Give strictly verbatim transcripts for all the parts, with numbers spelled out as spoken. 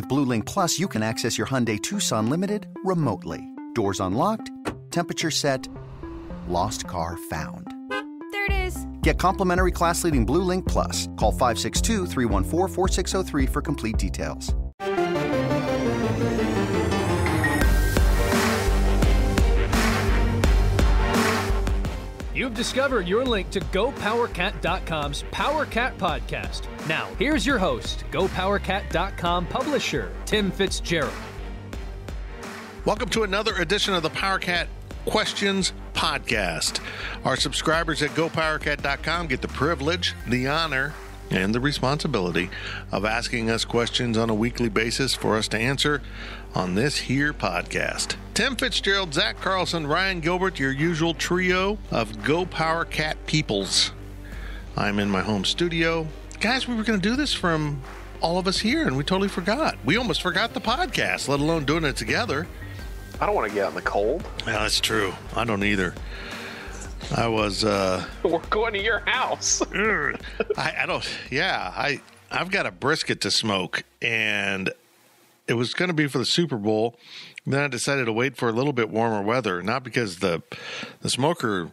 With Blue Link Plus, you can access your Hyundai Tucson Limited remotely. Doors unlocked, temperature set, lost car found. There it is. Get complimentary class-leading Blue Link Plus. Call five six two, three one four, four six zero three for complete details. You've discovered your link to Go Powercat dot com's PowerCat Podcast. Now, here's your host, Go Powercat dot com publisher, Tim Fitzgerald. Welcome to another edition of the PowerCat Questions Podcast. Our subscribers at Go Powercat dot com get the privilege, the honor, and the responsibility of asking us questions on a weekly basis for us to answer on this here podcast. Tim Fitzgerald, Zach Carlson, Ryan Gilbert, your usual trio of Go Power Cat peoples. I'm in my home studio. Guys, we were going to do this from all of us here, and we totally forgot. We almost forgot the podcast, let alone doing it together. I don't want to get out in the cold. Yeah, that's true. I don't either. I was... Uh, we're going to your house. I, I don't... Yeah, I, I've got a brisket to smoke, and... it was going to be for the Super Bowl. Then I decided to wait for a little bit warmer weather, not because the the smoker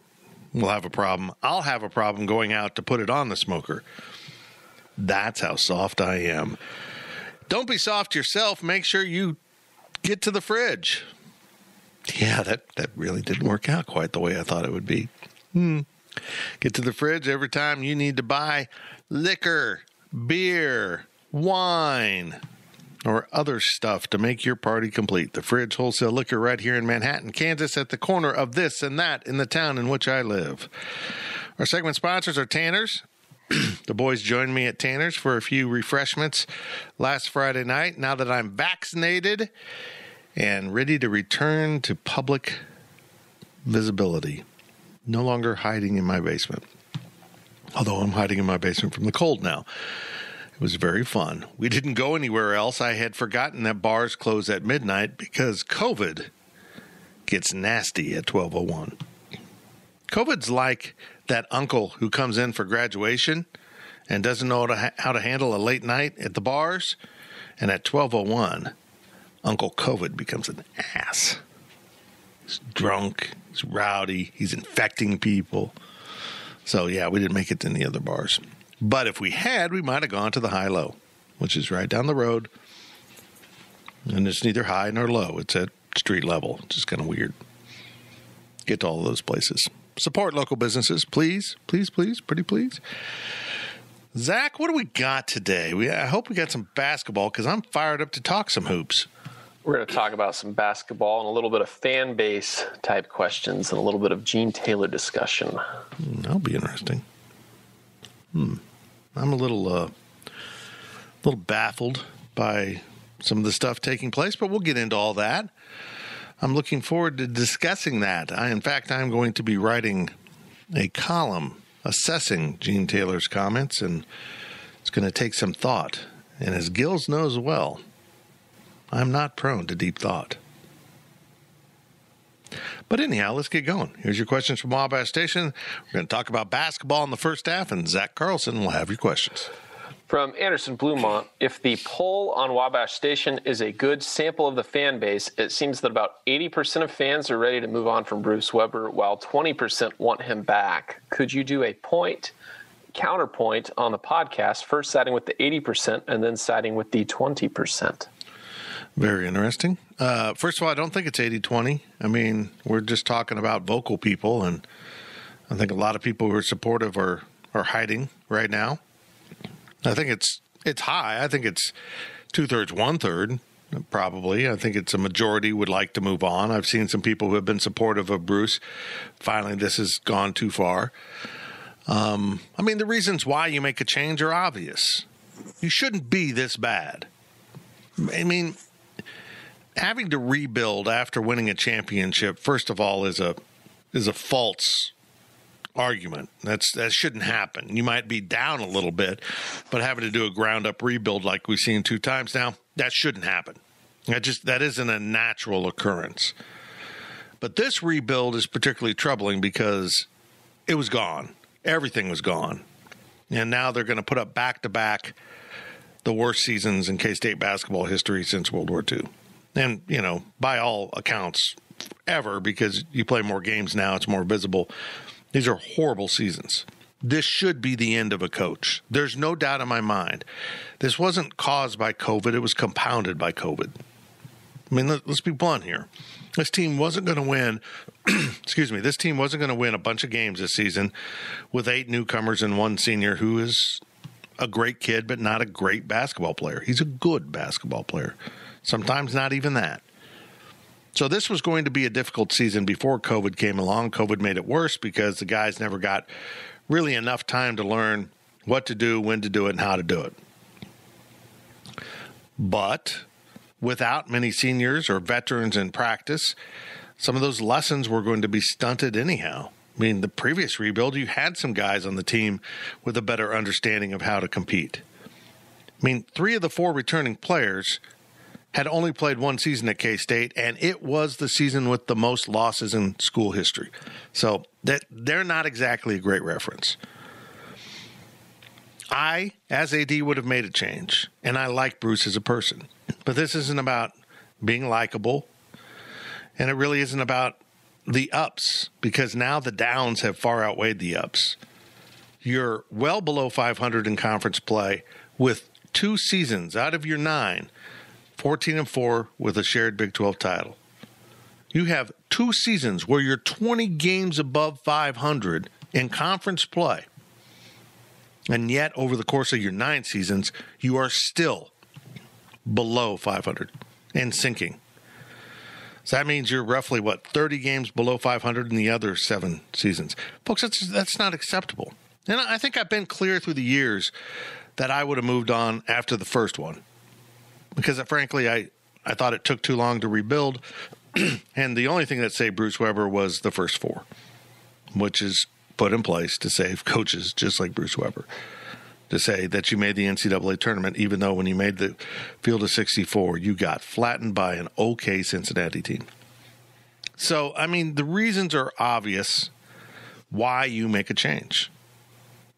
will have a problem. I'll have a problem going out to put it on the smoker. That's how soft I am. Don't be soft yourself. Make sure you get to the fridge. Yeah, that, that really didn't work out quite the way I thought it would be. Hmm. Get to the fridge every time you need to buy liquor, beer, wine, or other stuff to make your party complete. The Fridge Wholesale Liquor right here in Manhattan, Kansas, at the corner of this and that in the town in which I live. Our segment sponsors are Tanner's. The boys joined me at Tanner's for a few refreshments last Friday night. Now that I'm vaccinated and ready to return to public visibility, no longer hiding in my basement. Although I'm hiding in my basement from the cold now. It was very fun. We didn't go anywhere else. I had forgotten that bars close at midnight because COVID gets nasty at twelve oh one. COVID's like that uncle who comes in for graduation and doesn't know how to, ha- how to handle a late night at the bars. And at twelve oh one, Uncle COVID becomes an ass. He's drunk. He's rowdy. He's infecting people. So, yeah, we didn't make it to any other bars. But if we had, we might have gone to the High-Low, which is right down the road. And it's neither high nor low. It's at street level. It's just kind of weird. Get to all of those places. Support local businesses, please. Please, please. Pretty please. Zach, what do we got today? We I hope we got some basketball because I'm fired up to talk some hoops. We're going to talk about some basketball and a little bit of fan base type questions and a little bit of Gene Taylor discussion. That'll be interesting. Hmm. I'm a little, uh, little baffled by some of the stuff taking place, but we'll get into all that. I'm looking forward to discussing that. I, in fact, I'm going to be writing a column assessing Gene Taylor's comments, and it's going to take some thought. And as Gills knows well, I'm not prone to deep thought. But anyhow, let's get going. Here's your questions from Wabash Station. We're going to talk about basketball in the first half, and Zach Carlson will have your questions. From Anderson Bluemont, if the poll on Wabash Station is a good sample of the fan base, it seems that about eighty percent of fans are ready to move on from Bruce Weber, while twenty percent want him back. Could you do a point, counterpoint on the podcast, first siding with the eighty percent and then siding with the twenty percent? Very interesting. Uh, first of all, I don't think it's eighty twenty. I mean, we're just talking about vocal people, and I think a lot of people who are supportive are, are hiding right now. I think it's it's high. I think it's two-thirds, one-third, probably. I think it's a majority would like to move on. I've seen some people who have been supportive of Bruce. Finally, this has gone too far. Um, I mean, the reasons why you make a change are obvious. You shouldn't be this bad. I mean... having to rebuild after winning a championship, first of all, is a is a false argument. That's that shouldn't happen. You might be down a little bit, but having to do a ground-up rebuild like we've seen two times now, that shouldn't happen. That just that isn't a natural occurrence. But this rebuild is particularly troubling because it was gone. Everything was gone. And now they're going to put up back-to-back the worst seasons in K-State basketball history since World War Two. And, you know, by all accounts, ever, because you play more games now, it's more visible. These are horrible seasons. This should be the end of a coach. There's no doubt in my mind. This wasn't caused by COVID. It was compounded by COVID. I mean, let, let's be blunt here. This team wasn't going to win. excuse me. This team wasn't going to win a bunch of games this season with eight newcomers and one senior who is a great kid, but not a great basketball player. He's a good basketball player. Sometimes not even that. So this was going to be a difficult season before COVID came along. COVID made it worse because the guys never got really enough time to learn what to do, when to do it, and how to do it. But without many seniors or veterans in practice, some of those lessons were going to be stunted anyhow. I mean, the previous rebuild, you had some guys on the team with a better understanding of how to compete. I mean, three of the four returning players had only played one season at K-State, and it was the season with the most losses in school history. So that they're not exactly a great reference. I, as A D, would have made a change, and I like Bruce as a person. But this isn't about being likable, and it really isn't about the ups, because now the downs have far outweighed the ups. You're well below five hundred in conference play with two seasons out of your nine, fourteen and four with a shared Big twelve title. You have two seasons where you're twenty games above five hundred in conference play. And yet, over the course of your nine seasons, you are still below five hundred and sinking. So that means you're roughly, what, thirty games below five hundred in the other seven seasons. Folks, that's, that's not acceptable. And I think I've been clear through the years that I would have moved on after the first one. Because, frankly, I, I thought it took too long to rebuild. And the only thing that saved Bruce Weber was the first four, which is put in place to save coaches just like Bruce Weber. To say that you made the N C double A tournament, even though when you made the field of sixty-four, you got flattened by an okay Cincinnati team. So, I mean, the reasons are obvious why you make a change.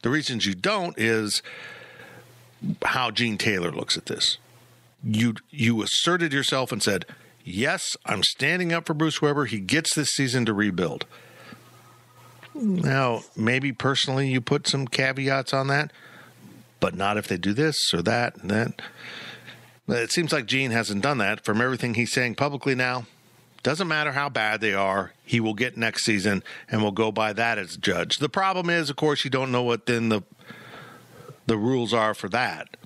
The reasons you don't is how Gene Taylor looks at this. You you asserted yourself and said, yes, I'm standing up for Bruce Weber. He gets this season to rebuild. Now, maybe personally you put some caveats on that. But not if they do this or that and that. It seems like Gene hasn't done that. From everything he's saying publicly now, doesn't matter how bad they are, he will get next season and will go by that as judge. The problem is, of course, you don't know what then the the rules are for that.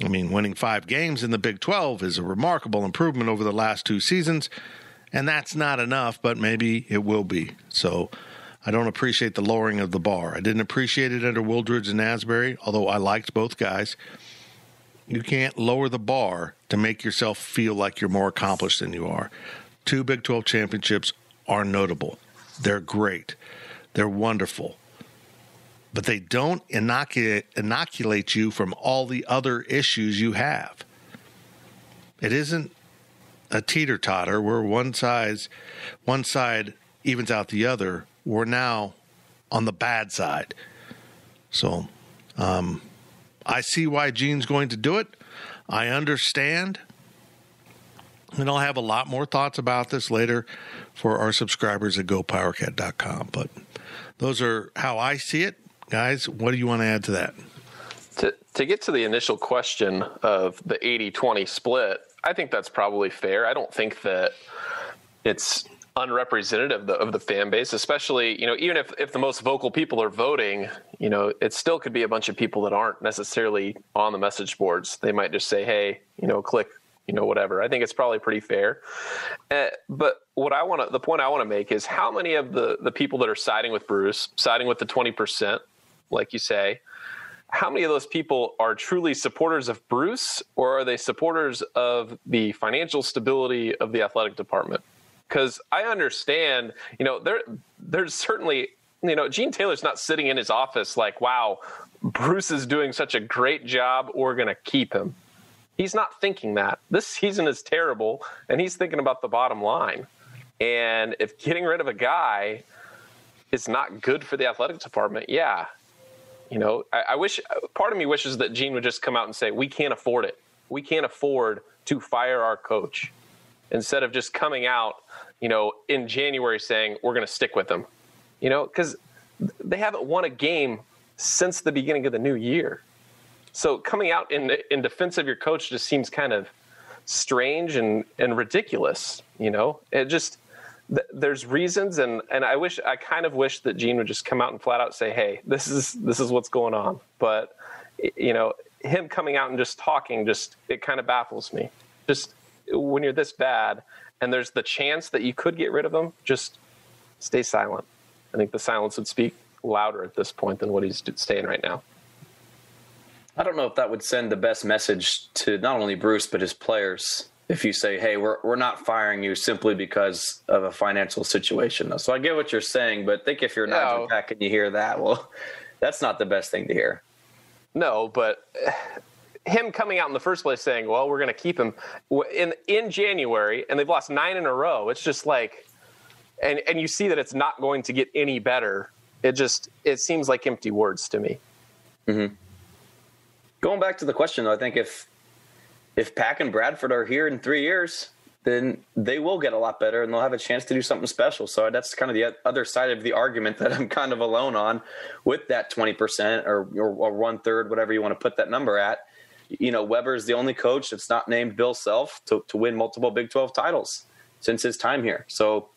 I mean, winning five games in the Big twelve is a remarkable improvement over the last two seasons, and that's not enough, but maybe it will be. So I don't appreciate the lowering of the bar. I didn't appreciate it under Wooldridge and Asbury, although I liked both guys. You can't lower the bar to make yourself feel like you're more accomplished than you are. Two Big twelve championships are notable. They're great. They're wonderful. But they don't inoculate, inoculate you from all the other issues you have. It isn't a teeter-totter where one side's, one side evens out the other. We're now on the bad side. So um, I see why Gene's going to do it. I understand. And I'll have a lot more thoughts about this later for our subscribers at Go Powercat dot com. But those are how I see it. Guys, what do you want to add to that? To, to get to the initial question of the eighty twenty split, I think that's probably fair. I don't think that it's unrepresentative of the, of the fan base, especially, you know, even if, if the most vocal people are voting, you know, it still could be a bunch of people that aren't necessarily on the message boards. They might just say, hey, you know, click, you know, whatever. I think it's probably pretty fair. Uh, but what I want to, the point I want to make is how many of the, the people that are siding with Bruce, siding with the twenty percent, like you say, how many of those people are truly supporters of Bruce, or are they supporters of the financial stability of the athletic department? Because I understand, you know, there, there's certainly, you know, Gene Taylor's not sitting in his office like, wow, Bruce is doing such a great job, we're going to keep him. He's not thinking that. This season is terrible, and he's thinking about the bottom line. And if getting rid of a guy is not good for the athletic department, yeah, you know, I, I wish, part of me wishes that Gene would just come out and say, we can't afford it. We can't afford to fire our coach, instead of just coming out, you know, in January saying we're going to stick with them, you know, because they haven't won a game since the beginning of the new year. So coming out in in defense of your coach just seems kind of strange and, and ridiculous, you know. It just th- there's reasons, and, and I wish I kind of wish that Gene would just come out and flat out say, hey, this is this is what's going on. But you know, him coming out and just talking, just it kind of baffles me. Just when you're this bad and there's the chance that you could get rid of him, just stay silent. I think the silence would speak louder at this point than what he's saying right now. I don't know if that would send the best message to not only Bruce, but his players. If you say, hey, we're we're not firing you simply because of a financial situation. So I get what you're saying, but think if you're no. Nigel Pack and you hear that, well, that's not the best thing to hear. No, but him coming out in the first place saying, well, we're going to keep him in in January, and they've lost nine in a row. It's just like, and, and you see that it's not going to get any better. It just, it seems like empty words to me. Mm-hmm. Going back to the question, though, I think if if Pack and Bradford are here in three years, then they will get a lot better and they'll have a chance to do something special. So that's kind of the other side of the argument that I'm kind of alone on with that twenty percent or, or, or one-third, whatever you want to put that number at. You know, Weber is the only coach that's not named Bill Self to, to win multiple Big twelve titles since his time here. So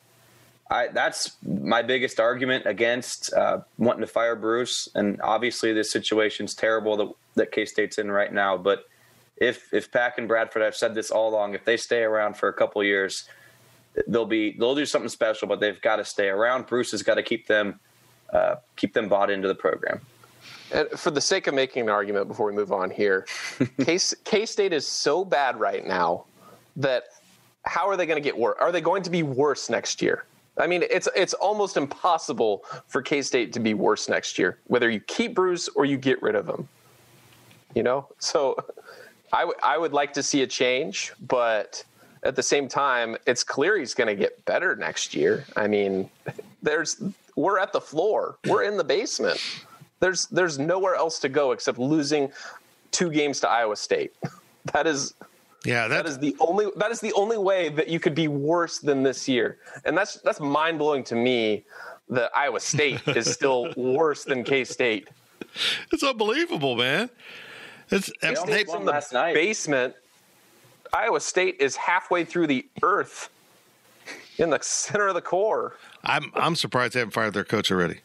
I, that's my biggest argument against uh, wanting to fire Bruce. And obviously this situation's terrible that, that K-State's in right now. But if if Pack and Bradford, I've said this all along, if they stay around for a couple of years, they'll be they'll do something special, but they've got to stay around. Bruce has got to keep them uh, keep them bought into the program. And for the sake of making an argument before we move on here, K-State is so bad right now that how are they going to get worse? Are they going to be worse next year? I mean, it's it's almost impossible for K-State to be worse next year, whether you keep Bruce or you get rid of him. You know, so I, w- I would like to see a change, but at the same time, it's clear he's going to get better next year. I mean, there's we're at the floor. We're in the basement. There's there's nowhere else to go except losing two games to Iowa State. That is. Yeah, that, that is the only that is the only way that you could be worse than this year. And that's that's mind-blowing to me that Iowa State is still worse than K-State. It's unbelievable, man. It's they State's in the night. basement. Iowa State is halfway through the earth in the center of the core. I'm I'm surprised they haven't fired their coach already.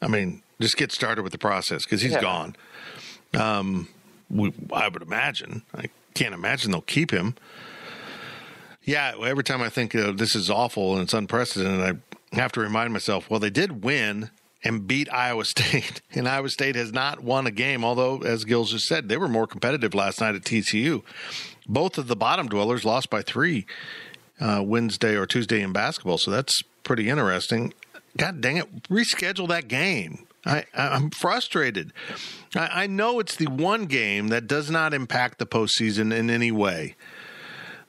I mean, just get started with the process because he's yeah. gone. Um, we, I would imagine like can't imagine they'll keep him. Yeah, every time I think uh, this is awful and it's unprecedented, I have to remind myself, well, they did win and beat Iowa State, and Iowa State has not won a game, although, as Gills just said, they were more competitive last night at T C U. Both of the bottom dwellers lost by three uh, Wednesday or Tuesday in basketball, so that's pretty interesting. God dang it, reschedule that game. I, I'm frustrated. I, I know it's the one game that does not impact the postseason in any way.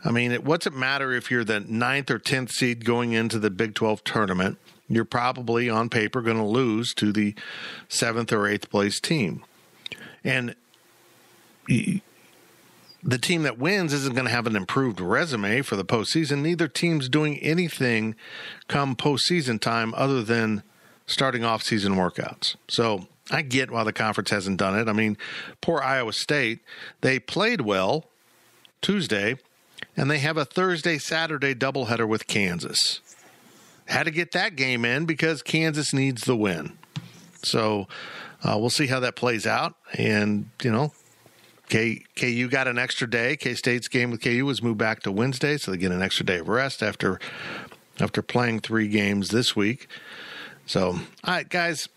I mean, it, what's it matter if you're the ninth or tenth seed going into the Big twelve tournament? You're probably, on paper, going to lose to the seventh or eighth place team. And the team that wins isn't going to have an improved resume for the postseason. Neither team's doing anything come postseason time other than starting off season workouts. So I get why the conference hasn't done it. I mean, poor Iowa State, they played well Tuesday, and they have a Thursday, Saturday doubleheader with Kansas. Had to get that game in because Kansas needs the win. So uh, we'll see how that plays out. And, you know, K, KU got an extra day. K-State's game with K U was moved back to Wednesday, so they get an extra day of rest after after playing three games this week. So, all right, guys,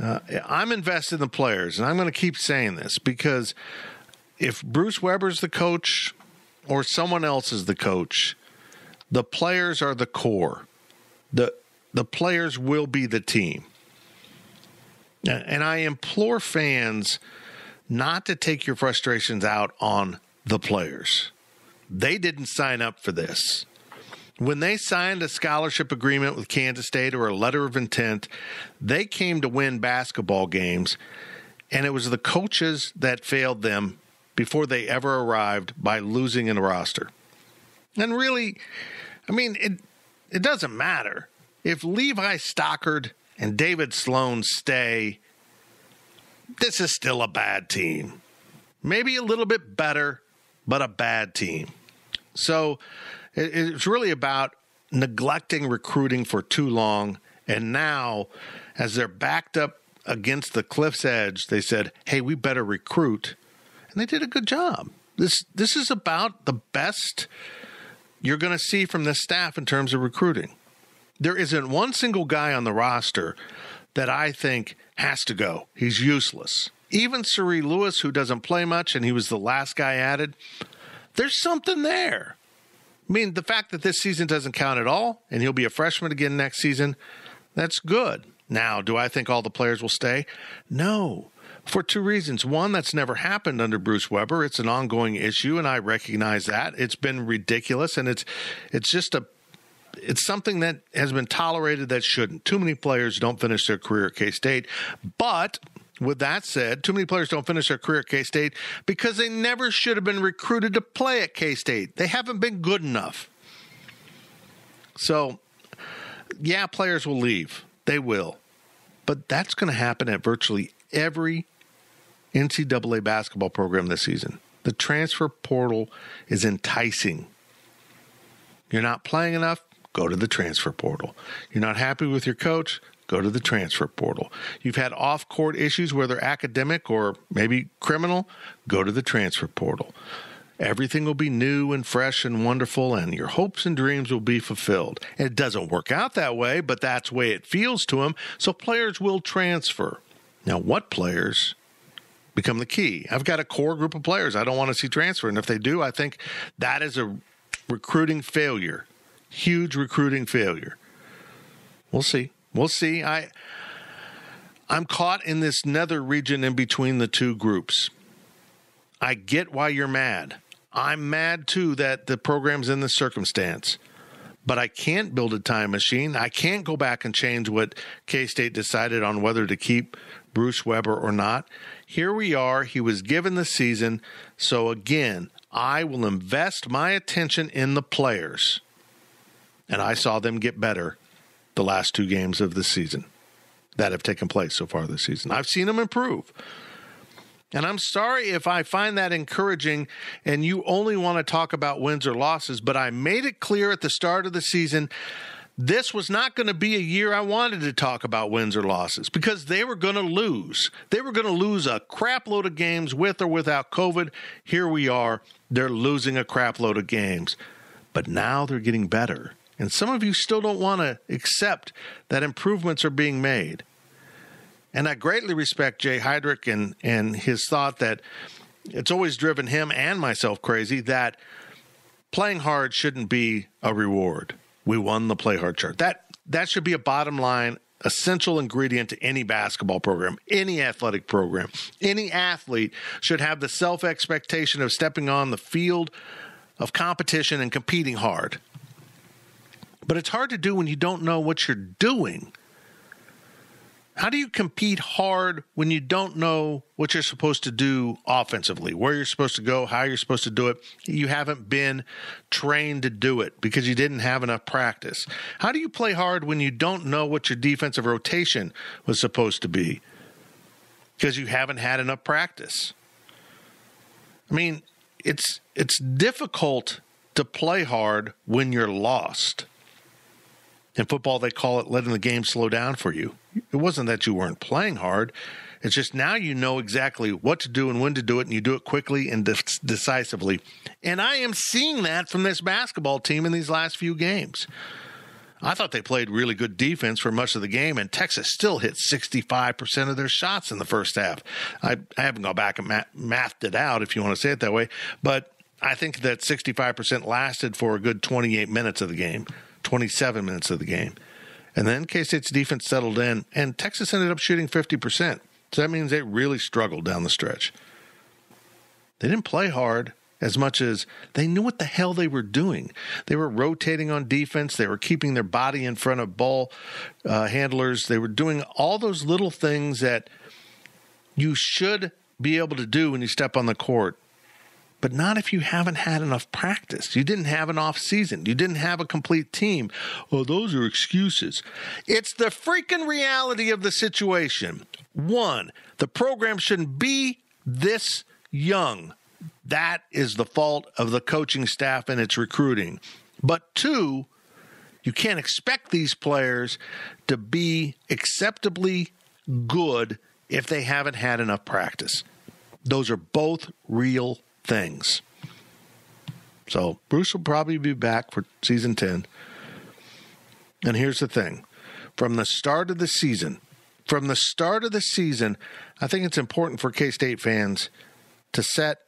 uh, I'm invested in the players, and I'm going to keep saying this because if Bruce Weber's the coach or someone else is the coach, the players are the core. The the players will be the team. And I implore fans not to take your frustrations out on the players. They didn't sign up for this. When they signed a scholarship agreement with Kansas State or a letter of intent, they came to win basketball games, and it was the coaches that failed them before they ever arrived by losing in a roster. And really, I mean, it it doesn't matter. If Levi Stockard and David Sloan stay, this is still a bad team. Maybe a little bit better, but a bad team. So it's really about neglecting recruiting for too long. And now, as they're backed up against the cliff's edge, they said, hey, we better recruit. And they did a good job. This this is about the best you're going to see from this staff in terms of recruiting. There isn't one single guy on the roster that I think has to go. He's useless. Even Sari Lewis, who doesn't play much, and he was the last guy added, there's something there. I mean, the fact that this season doesn't count at all, and he'll be a freshman again next season, that's good. Now, do I think all the players will stay? No, for two reasons. One, that's never happened under Bruce Weber. It's an ongoing issue, and I recognize that. It's been ridiculous, and it's it's just a it's something that has been tolerated that shouldn't. Too many players don't finish their career at K-State. But with that said, too many players don't finish their career at K-State because they never should have been recruited to play at K-State. They haven't been good enough. So, yeah, players will leave. They will. But that's going to happen at virtually every N C double A basketball program this season. The transfer portal is enticing. You're not playing enough? Go to the transfer portal. You're not happy with your coach? Go to the transfer portal. You've had off-court issues, whether academic or maybe criminal, go to the transfer portal. Everything will be new and fresh and wonderful, and your hopes and dreams will be fulfilled. And it doesn't work out that way, but that's the way it feels to them, so players will transfer. Now, what players become the key? I've got a core group of players I don't want to see transfer, and if they do, I think that is a recruiting failure, huge recruiting failure. We'll see. We'll see. I, I'm caught in this nether region in between the two groups. I get why you're mad. I'm mad, too, that the program's in this circumstance. But I can't build a time machine. I can't go back and change what K-State decided on whether to keep Bruce Weber or not. Here we are. He was given the season. So, again, I will invest my attention in the players. And I saw them get better the last two games of the season that have taken place so far this season. I've seen them improve. And I'm sorry if I find that encouraging and you only want to talk about wins or losses, but I made it clear at the start of the season, this was not going to be a year I wanted to talk about wins or losses because they were going to lose. They were going to lose a crap load of games with or without COVID. Here we are. They're losing a crap load of games, but now they're getting better. And some of you still don't want to accept that improvements are being made. And I greatly respect Jay Heydrich and, and his thought that it's always driven him and myself crazy that playing hard shouldn't be a reward. We won the play hard chart. That, that should be a bottom line, essential ingredient to any basketball program, any athletic program. Any athlete should have the self-expectation of stepping on the field of competition and competing hard. But it's hard to do when you don't know what you're doing. How do you compete hard when you don't know what you're supposed to do offensively, where you're supposed to go, how you're supposed to do it? You haven't been trained to do it because you didn't have enough practice. How do you play hard when you don't know what your defensive rotation was supposed to be because you haven't had enough practice? I mean, it's it's difficult to play hard when you're lost. In football, they call it letting the game slow down for you. It wasn't that you weren't playing hard. It's just now you know exactly what to do and when to do it, and you do it quickly and de- decisively. And I am seeing that from this basketball team in these last few games. I thought they played really good defense for much of the game, and Texas still hit sixty-five percent of their shots in the first half. I, I haven't gone back and ma- mathed it out, if you want to say it that way, but I think that sixty-five percent lasted for a good twenty-eight minutes of the game. twenty-seven minutes of the game. And then K-State's defense settled in, and Texas ended up shooting fifty percent. So that means they really struggled down the stretch. They didn't play hard as much as they knew what the hell they were doing. They were rotating on defense. They were keeping their body in front of ball uh, handlers. They were doing all those little things that you should be able to do when you step on the court, but not if you haven't had enough practice. You didn't have an off season. You didn't have a complete team. Well, those are excuses. It's the freaking reality of the situation. One, the program shouldn't be this young. That is the fault of the coaching staff and its recruiting. But two, you can't expect these players to be acceptably good if they haven't had enough practice. Those are both real things. So Bruce will probably be back for season ten. And here's the thing. From the start of the season, from the start of the season, I think it's important for K-State fans to set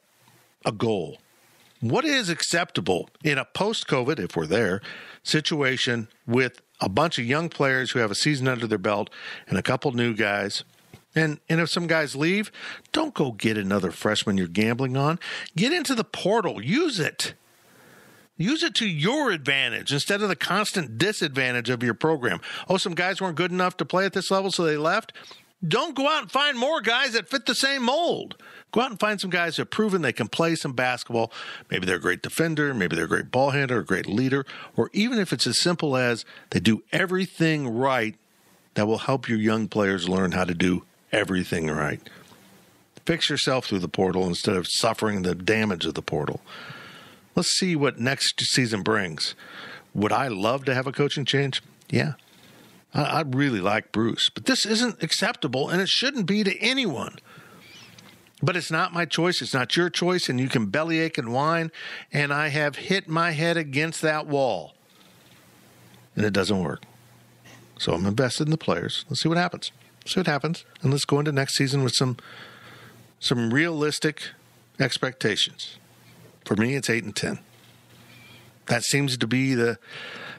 a goal. What is acceptable in a post-COVID, if we're there, situation with a bunch of young players who have a season under their belt and a couple new guys? And, and if some guys leave, don't go get another freshman you're gambling on. Get into the portal. Use it. Use it to your advantage instead of the constant disadvantage of your program. Oh, some guys weren't good enough to play at this level, so they left. Don't go out and find more guys that fit the same mold. Go out and find some guys who have proven they can play some basketball. Maybe they're a great defender. Maybe they're a great ball handler, a great leader. Or even if it's as simple as they do everything right, that will help your young players learn how to do everything right. Fix yourself through the portal instead of suffering the damage of the portal. Let's see what next season brings. Would I love to have a coaching change? Yeah. I, I really like Bruce, but this isn't acceptable, and it shouldn't be to anyone. But it's not my choice. It's not your choice, and you can bellyache and whine, and I have hit my head against that wall, and it doesn't work. So I'm invested in the players. Let's see what happens. Let's see what happens, and let's go into next season with some some realistic expectations. For me, it's eight and ten. That seems to be the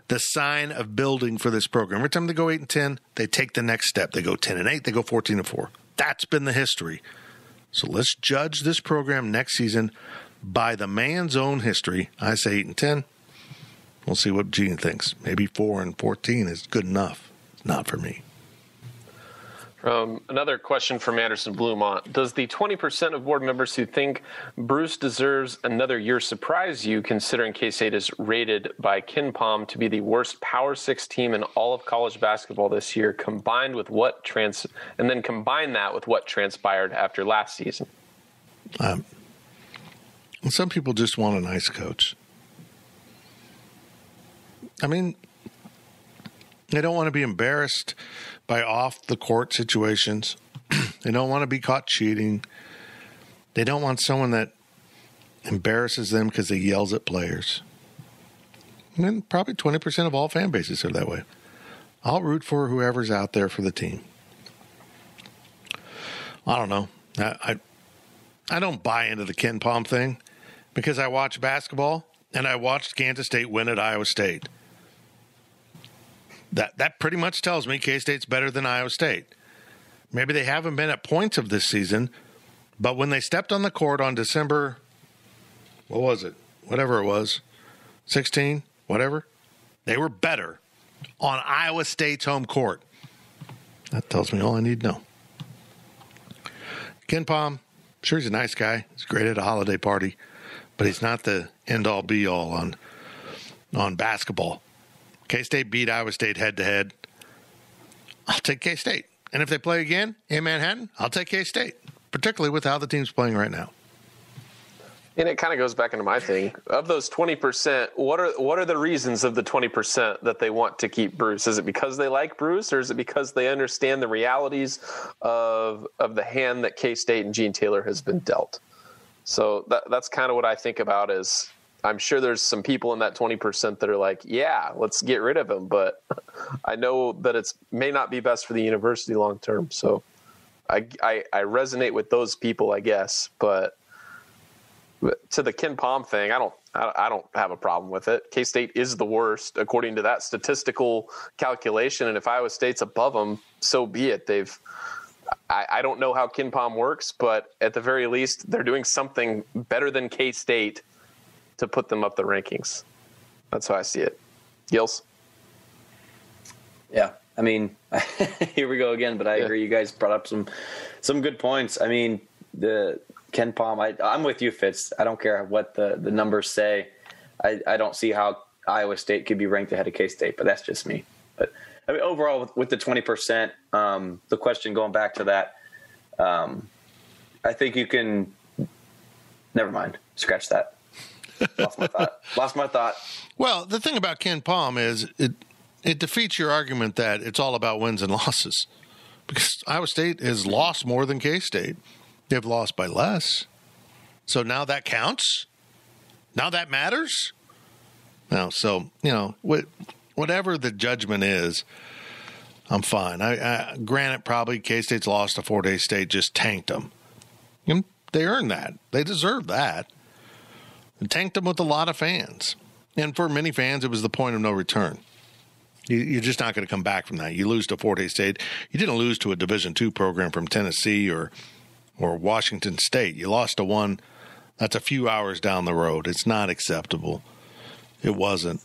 the sign of building for this program. Every time they go eight and ten, they take the next step. They go ten and eight. They go fourteen and four. That's been the history. So let's judge this program next season by the man's own history. I say eight and ten. We'll see what Gene thinks. Maybe four and fourteen is good enough. Not for me. Um, another question from Anderson Bluemont. Does the twenty percent of board members who think Bruce deserves another year surprise you, considering K-State is rated by KenPom to be the worst Power Six team in all of college basketball this year, combined with what trans and then combine that with what transpired after last season? Um, some people just want a nice coach. I mean, they don't want to be embarrassed by off-the-court situations. They don't want to be caught cheating. They don't want someone that embarrasses them because they yells at players. I mean, probably twenty percent of all fan bases are that way. I'll root for whoever's out there for the team. I don't know. I I, I don't buy into the KenPom thing because I watch basketball and I watched Kansas State win at Iowa State. That that pretty much tells me K-State's better than Iowa State. Maybe they haven't been at points of this season, but when they stepped on the court on December, what was it? Whatever it was, sixteen, whatever, they were better on Iowa State's home court. That tells me all I need to know. KenPom, sure he's a nice guy. He's great at a holiday party, but he's not the end-all be-all on on basketball. K-State beat Iowa State head-to-head. I'll take K-State. And if they play again in Manhattan, I'll take K-State, particularly with how the team's playing right now. And it kind of goes back into my thing. Of those twenty percent, what are what are the reasons of the twenty percent that they want to keep Bruce? Is it because they like Bruce, or is it because they understand the realities of, of the hand that K-State and Gene Taylor has been dealt? So that, that's kind of what I think about is – I'm sure there's some people in that twenty percent that are like, yeah, let's get rid of him. But I know that it's may not be best for the university long term. So I, I, I resonate with those people, I guess. But, but to the KenPom thing, I don't I, I don't have a problem with it. K-State is the worst, according to that statistical calculation. And if Iowa State's above them, so be it. They've I, I don't know how KenPom works, but at the very least, they're doing something better than K-State to put them up the rankings. That's how I see it. Gills? Yeah, I mean, here we go again, but I yeah. agree. You guys brought up some some good points. I mean, the KenPom, I, I'm with you, Fitz. I don't care what the, the numbers say. I, I don't see how Iowa State could be ranked ahead of K-State, but that's just me. But I mean, overall, with, with the twenty percent, um, the question going back to that, um, I think you can – never mind. Scratch that. Lost my thought. Lost my thought. Well, the thing about KenPom is it, it defeats your argument that it's all about wins and losses, because Iowa State has lost more than K-State. They've lost by less. So now that counts? Now that matters? No, so, you know, what – whatever the judgment is, I'm fine. I, I granted, probably K-State's lost to four-day state just tanked them. And they earned that. They deserve that. It tanked them with a lot of fans. And for many fans, it was the point of no return. You, you're just not going to come back from that. You lose to four-day state. You didn't lose to a Division two program from Tennessee or or Washington State. You lost to one. That's a few hours down the road. It's not acceptable. It wasn't.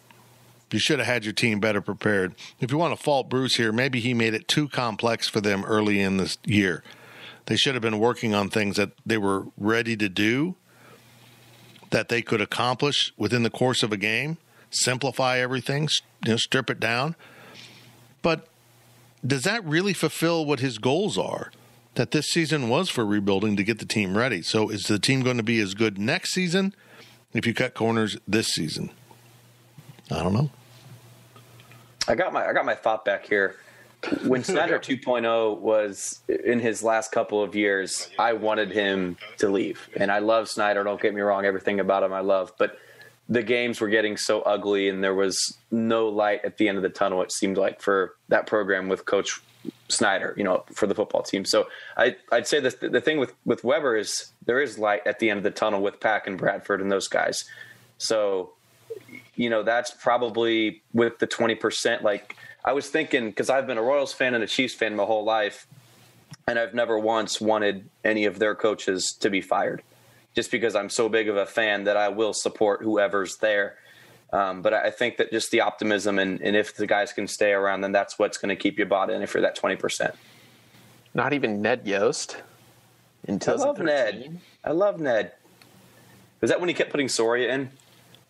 You should have had your team better prepared. If you want to fault Bruce here, maybe he made it too complex for them early in this year. They should have been working on things that they were ready to do, that they could accomplish within the course of a game, simplify everything, you know, strip it down. But does that really fulfill what his goals are, that this season was for rebuilding to get the team ready? So is the team going to be as good next season if you cut corners this season? I don't know. I got my I got my thought back here. When Snyder two point oh was in his last couple of years, I wanted him to leave. And I love Snyder, don't get me wrong, everything about him I love. But the games were getting so ugly and there was no light at the end of the tunnel, it seemed like, for that program with Coach Snyder, you know, for the football team. So I, I'd say this, the thing with, with Weber is there is light at the end of the tunnel with Pack and Bradford and those guys. So – you know, that's probably with the twenty percent. Like I was thinking, because I've been a Royals fan and a Chiefs fan my whole life, and I've never once wanted any of their coaches to be fired just because I'm so big of a fan that I will support whoever's there. Um, but I think that just the optimism and, and if the guys can stay around, then that's what's going to keep you bought in if you're that twenty percent. Not even Ned Yost. In I love Ned. I love Ned. Was that when he kept putting Soria in?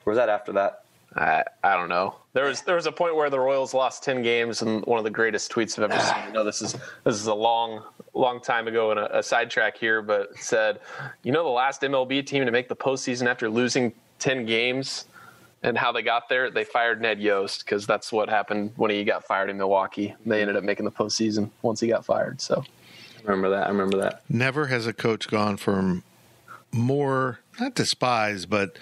Or was that after that? I I don't know. There was there was a point where the Royals lost ten games, and one of the greatest tweets I've ever seen. I know this is this is a long long time ago, and a, a sidetrack here, but it said, you know, the last M L B team to make the postseason after losing ten games, and how they got there, they fired Ned Yost because that's what happened when he got fired in Milwaukee. They ended up making the postseason once he got fired. So I remember that. I remember that. Never has a coach gone from more not despised, but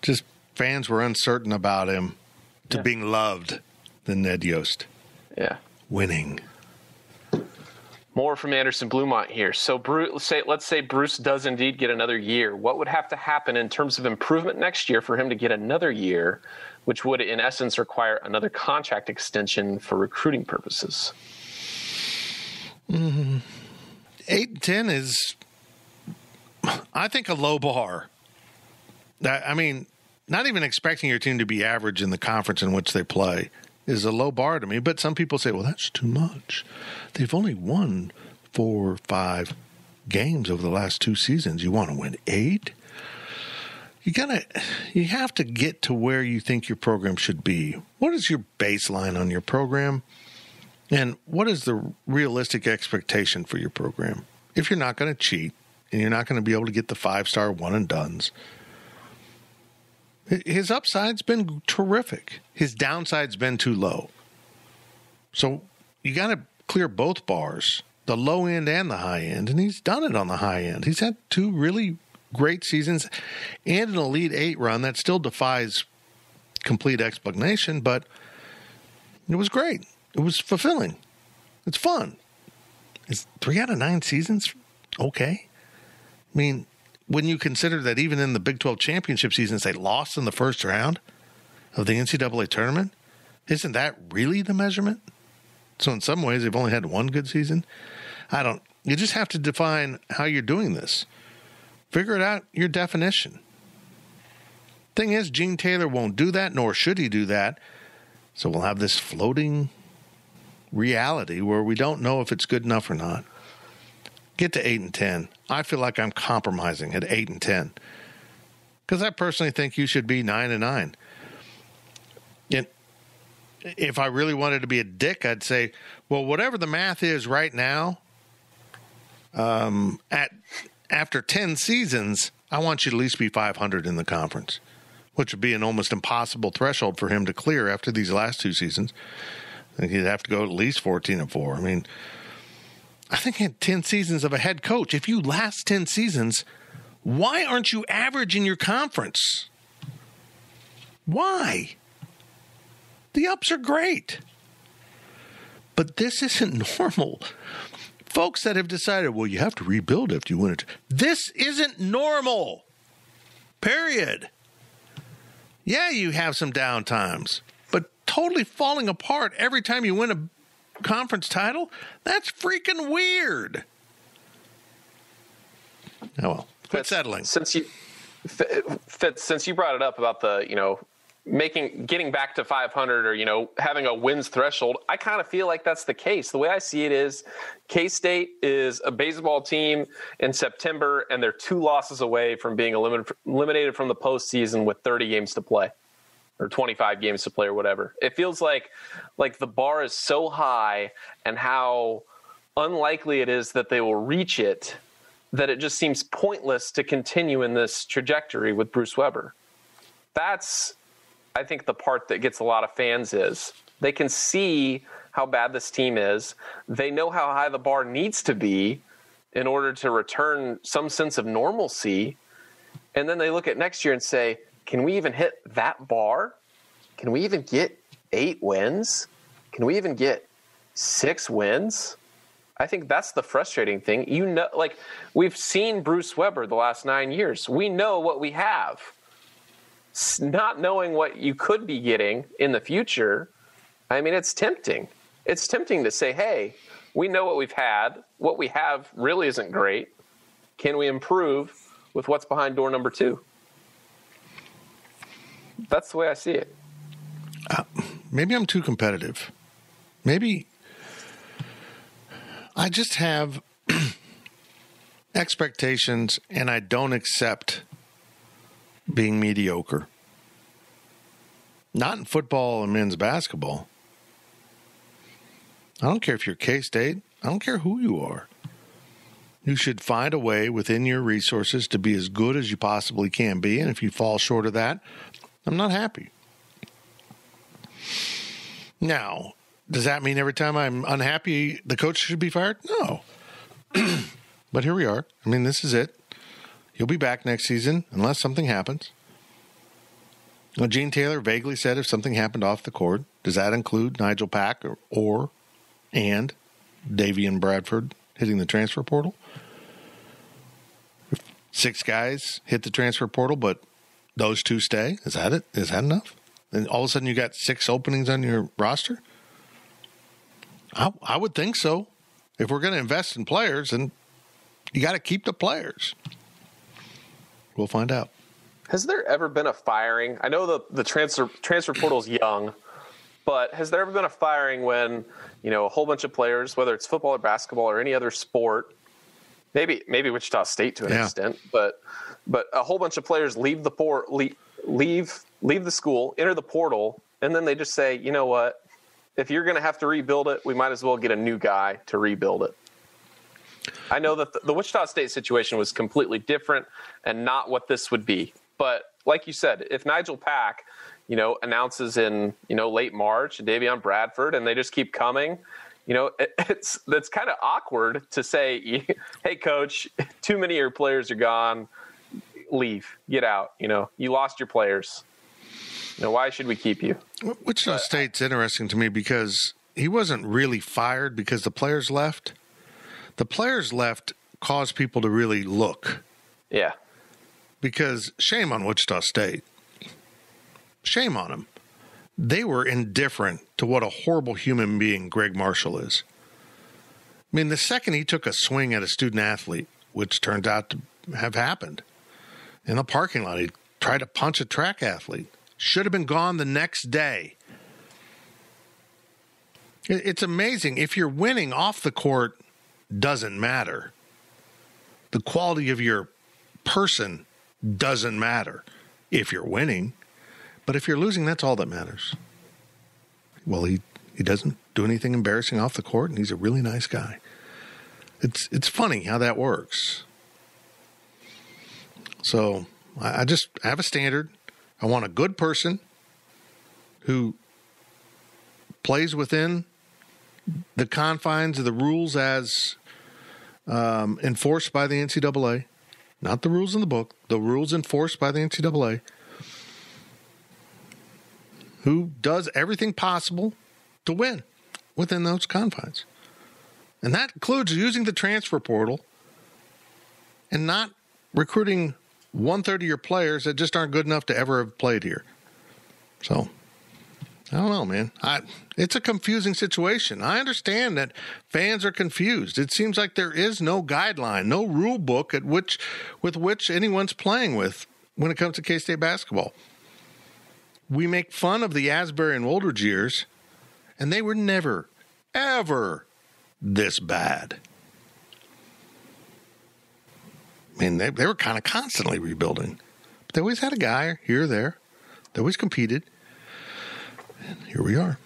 just. Fans were uncertain about him to yeah. being loved than Ned Yost. Yeah. Winning. More from Anderson Bluemont here. So Bruce, say, let's say Bruce does indeed get another year. What would have to happen in terms of improvement next year for him to get another year, which would in essence require another contract extension for recruiting purposes? Mm-hmm. eight and ten is, I think, a low bar. I, I mean... Not even expecting your team to be average in the conference in which they play is a low bar to me. But some people say, well, that's too much. They've only won four or five games over the last two seasons. You want to win eight? You gotta, you have to get to where you think your program should be. What is your baseline on your program? And what is the realistic expectation for your program? If you're not going to cheat and you're not going to be able to get the five-star one-and-dones, his upside's been terrific. His downside's been too low. So you got to clear both bars, the low end and the high end, and he's done it on the high end. He's had two really great seasons and an Elite Eight run that still defies complete explanation, but it was great. It was fulfilling. It's fun. It's three out of nine seasons okay? I mean... When you consider that even in the Big twelve championship seasons, they lost in the first round of the N C double A tournament, isn't that really the measurement? So in some ways, they've only had one good season. I don't You just have to define how you're doing this. Figure it out, your definition. Thing is, Gene Taylor won't do that, nor should he do that. So we'll have this floating reality where we don't know if it's good enough or not. Get to eight and ten. I feel like I'm compromising at eight and ten. Because I personally think you should be nine and nine. And if I really wanted to be a dick, I'd say, well, whatever the math is right now, um, at after ten seasons, I want you to at least be five hundred in the conference, which would be an almost impossible threshold for him to clear after these last two seasons. I think he'd have to go at least fourteen and four. I mean, I think at ten seasons of a head coach, if you last ten seasons, why aren't you average in your conference? Why? The ups are great. But this isn't normal. Folks that have decided, well, you have to rebuild after you win it. This isn't normal. Period. Yeah, you have some down times, but totally falling apart every time you win a conference title? That's freaking weird. Oh, well. Quit Fitz, settling. Since you, Fitz, since you brought it up about the, you know, making getting back to five hundred or, you know, having a wins threshold, I kind of feel like that's the case. The way I see it is K-State is a baseball team in September, and they're two losses away from being elimin- eliminated from the postseason with thirty games to play or twenty-five games to play or whatever. It feels like like the bar is so high and how unlikely it is that they will reach it that it just seems pointless to continue in this trajectory with Bruce Weber. That's, I think, the part that gets a lot of fans is they can see how bad this team is. They know how high the bar needs to be in order to return some sense of normalcy. And then they look at next year and say, can we even hit that bar? Can we even get eight wins? Can we even get six wins? I think that's the frustrating thing. You know, like we've seen Bruce Weber the last nine years. We know what we have. Not knowing what you could be getting in the future, I mean, it's tempting. It's tempting to say, hey, we know what we've had. What we have really isn't great. Can we improve with what's behind door number two? That's the way I see it. Uh, maybe I'm too competitive. Maybe I just have expectations and I don't accept being mediocre. Not in football and men's basketball. I don't care if you're K-State. I don't care who you are. You should find a way within your resources to be as good as you possibly can be. And if you fall short of that, I'm not happy. Now, does that mean every time I'm unhappy, the coach should be fired? No. But here we are. I mean, this is it. He'll be back next season unless something happens. Well, Gene Taylor vaguely said if something happened off the court, does that include Nigel Pack or, or and Davion Bradford hitting the transfer portal? Six guys hit the transfer portal, but those two stay. Is that it? Is that enough? And all of a sudden you got six openings on your roster? I, I would think so. If we're going to invest in players, then you got to keep the players. We'll find out. Has there ever been a firing? I know the, the transfer transfer portal's young, but has there ever been a firing when, you know, a whole bunch of players, whether it's football or basketball or any other sport, maybe maybe Wichita State to an yeah. extent, but but a whole bunch of players leave the port, leave, leave leave the school, enter the portal, and then they just say, you know what, if you're going to have to rebuild it, we might as well get a new guy to rebuild it. I know that the Wichita State situation was completely different and not what this would be. But like you said, if Nigel Pack, you know, announces in, you know, late March, Davion Bradford, and they just keep coming, you know, it, it's that's kind of awkward to say, hey, coach, too many of your players are gone. Leave. Get out. You know, you lost your players. You know, why should we keep you? Wichita but, State's interesting to me because he wasn't really fired because the players left. The players left caused people to really look. Yeah. Because shame on Wichita State. Shame on them. They were indifferent to what a horrible human being Greg Marshall is. I mean, the second he took a swing at a student athlete, which turns out to have happened in the parking lot, he tried to punch a track athlete. Should have been gone the next day. It's amazing. If you're winning off the court, doesn't matter. The quality of your person doesn't matter if you're winning. But if you're losing, that's all that matters. Well, he, he doesn't do anything embarrassing off the court, and he's a really nice guy. It's it's funny how that works. So I, I just I have a standard. I want a good person who plays within the confines of the rules as um, enforced by the N C double A. Not the rules in the book, the rules enforced by the N C double A. Who does everything possible to win within those confines. And that includes using the transfer portal and not recruiting one third of your players that just aren't good enough to ever have played here. So, I don't know, man. I, it's a confusing situation. I understand that fans are confused. It seems like there is no guideline, no rule book at which, with which anyone's playing with when it comes to K-State basketball. We make fun of the Asbury and Woldridge years, and they were never, ever this bad. I mean, they, they were kind of constantly rebuilding. But they always had a guy here or there. They always competed. And here we are.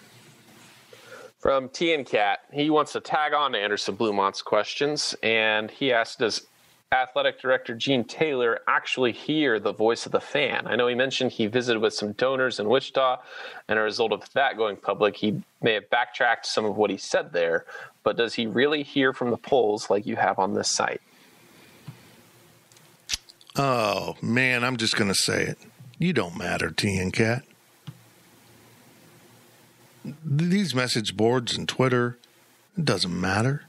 From T and Cat, he wants to tag on to Anderson Bluemont's questions, and he asked, does athletic director Gene Taylor actually hear the voice of the fan? I know he mentioned he visited with some donors in Wichita, and as a result of that going public, he may have backtracked some of what he said there, but does he really hear from the polls like you have on this site? Oh, man, I'm just going to say it. You don't matter, T and Cat. These message boards and Twitter, it doesn't matter.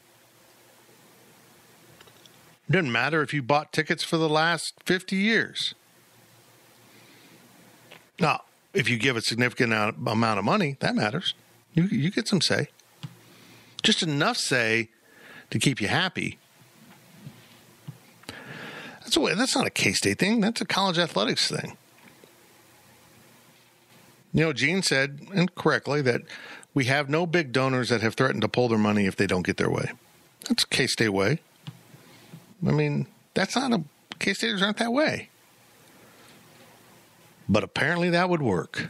It doesn't matter if you bought tickets for the last fifty years. Now, if you give a significant amount of money, that matters. You, you get some say. Just enough say to keep you happy. That's, a, that's not a K-State thing. That's a college athletics thing. You know, Gene said, and correctly, that we have no big donors that have threatened to pull their money if they don't get their way. That's K-State way. I mean, that's not a K-Staters aren't that way. But apparently that would work.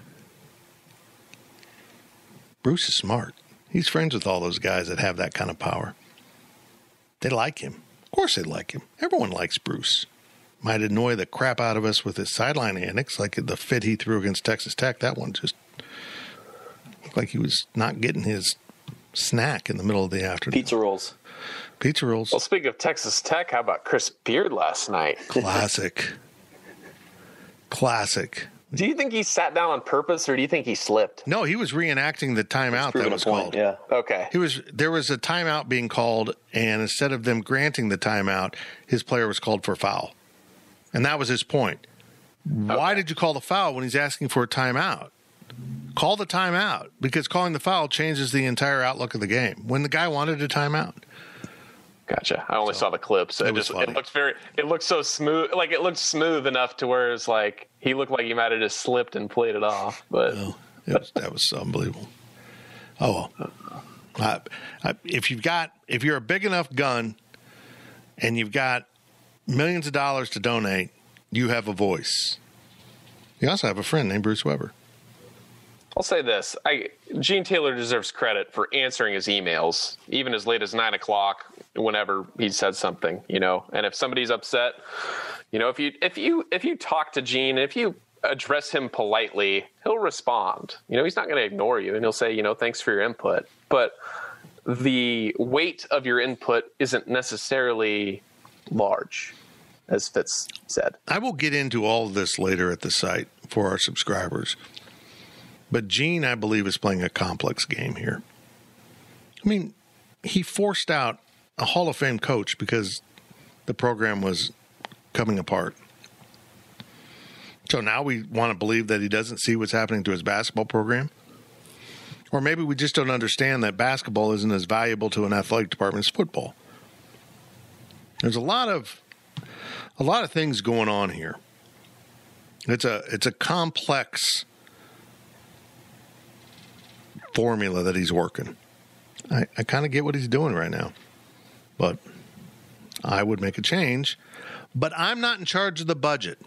Bruce is smart. He's friends with all those guys that have that kind of power. They like him. Of course they like him. Everyone likes Bruce. Might annoy the crap out of us with his sideline antics, like the fit he threw against Texas Tech. That one just looked like he was not getting his snack in the middle of the afternoon. Pizza rolls. Pizza rolls. Well, speaking of Texas Tech, how about Chris Beard last night? Classic. Classic. Do you think he sat down on purpose, or do you think he slipped? No, he was reenacting the timeout that was called. Yeah. Okay. He was. There was a timeout being called, and instead of them granting the timeout, his player was called for a foul. And that was his point. Okay. Why did you call the foul when he's asking for a timeout? Call the timeout, because calling the foul changes the entire outlook of the game. When the guy wanted a timeout. Gotcha. I only so, saw the clips. So it, it just funny. It looked very. It looked so smooth. Like it looked smooth enough to where it's like he looked like he might have just slipped and played it off. But no, it was, that was unbelievable. Oh well. I, I, if you've got, if you're a big enough gun, and you've got millions of dollars to donate, you have a voice. You also have a friend named Bruce Weber. I'll say this. I, Gene Taylor deserves credit for answering his emails, even as late as nine o'clock, whenever he said something, you know. And if somebody's upset, you know, if you if you, if you talk to Gene, if you address him politely, he'll respond. You know, he's not going to ignore you, and he'll say, you know, thanks for your input. But the weight of your input isn't necessarily large, as Fitz said. I will get into all of this later at the site for our subscribers. But Gene, I believe, is playing a complex game here. I mean, he forced out a Hall of Fame coach because the program was coming apart. So now we want to believe that he doesn't see what's happening to his basketball program. Or maybe we just don't understand that basketball isn't as valuable to an athletic department as football. There's a lot of a lot of things going on here. It's a it's a complex formula that he's working. I, I kind of get what he's doing right now, but I would make a change. But I'm not in charge of the budget.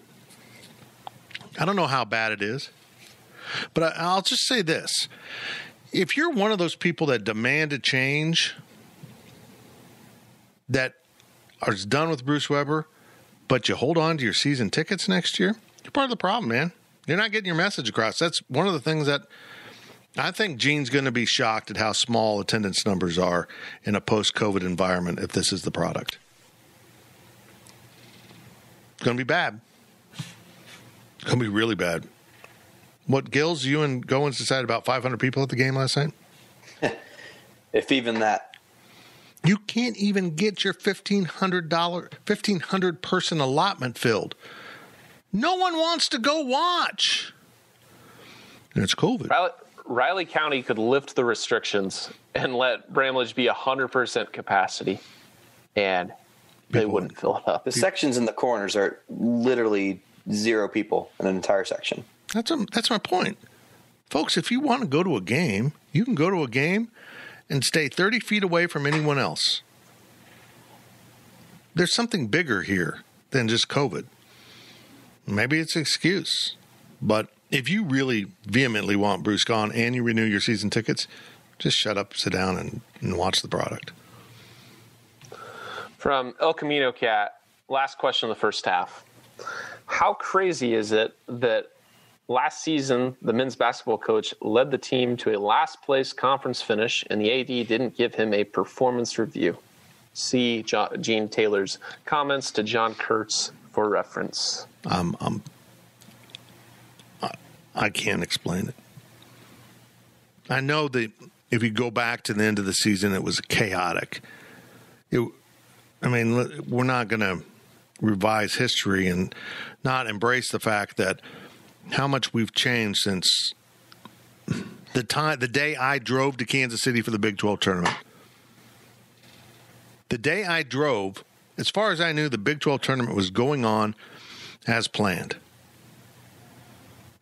I don't know how bad it is, but I, I'll just say this. If you're one of those people that demand a change that is done with Bruce Weber, but you hold on to your season tickets next year, you're part of the problem, man. You're not getting your message across. That's one of the things that I think Gene's going to be shocked at how small attendance numbers are in a post-COVID environment if this is the product. It's going to be bad. It's going to be really bad. What, Gills, you and Goins decided about five hundred people at the game last night? If even that. You can't even get your fifteen hundred dollar, fifteen hundred person allotment filled. No one wants to go watch. And it's COVID. Riley, Riley County could lift the restrictions and let Bramlage be one hundred percent capacity, and they people wouldn't fill it up. The people. Sections in the corners are literally zero people in an entire section. That's a, that's my point. Folks, if you want to go to a game, you can go to a game and stay thirty feet away from anyone else. There's something bigger here than just COVID. Maybe it's an excuse, but if you really vehemently want Bruce gone and you renew your season tickets, just shut up, sit down, and, and watch the product. From El Camino Cat, last question of the first half. How crazy is it that last season, the men's basketball coach led the team to a last-place conference finish, and the A D didn't give him a performance review? See John, Gene Taylor's comments to John Kurtz for reference. Um, um, I, I can't explain it. I know that if you go back to the end of the season, it was chaotic. It, I mean, we're not going to revise history and not embrace the fact that how much we've changed since the time, the day I drove to Kansas City for the Big twelve tournament. The day I drove, as far as I knew, the Big twelve tournament was going on as planned.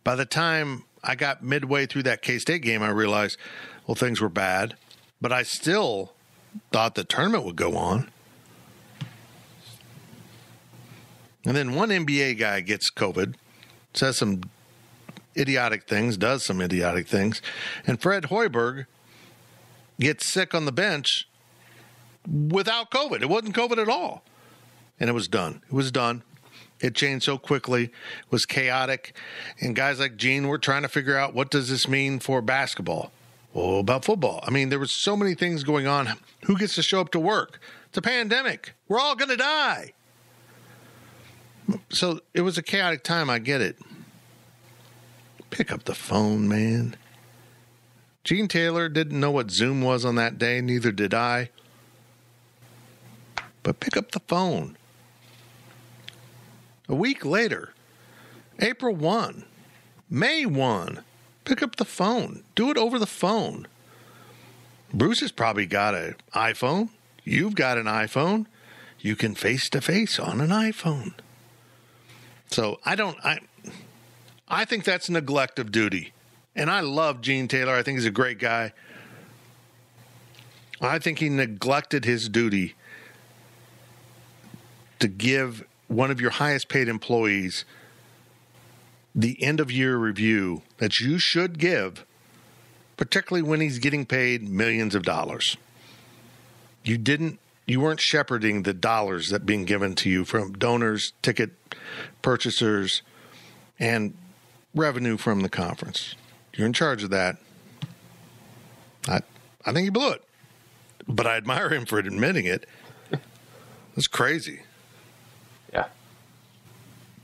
By the time I got midway through that K-State game, I realized, well, things were bad, but I still thought the tournament would go on. And then one N B A guy gets COVID, says some idiotic things, does some idiotic things. And Fred Hoiberg gets sick on the bench without COVID. It wasn't COVID at all. And it was done. It was done. It changed so quickly. It was chaotic. And guys like Gene were trying to figure out, what does this mean for basketball? Well, about football. I mean, there were so many things going on. Who gets to show up to work? It's a pandemic. We're all going to die. So it was a chaotic time. I get it. Pick up the phone, man. Gene Taylor didn't know what Zoom was on that day. Neither did I. But pick up the phone. A week later, April first, May first, pick up the phone. Do it over the phone. Bruce has probably got an iPhone. You've got an iPhone. You can face-to-face on an iPhone. So I don't, I, I think that's neglect of duty. And I love Gene Taylor. I think he's a great guy. I think he neglected his duty to give one of your highest paid employees the end of year review that you should give, particularly when he's getting paid millions of dollars. You didn't, you weren't shepherding the dollars that being given to you from donors, ticket purchasers, and revenue from the conference. You're in charge of that. I I think he blew it, but I admire him for admitting it. It's crazy. Yeah.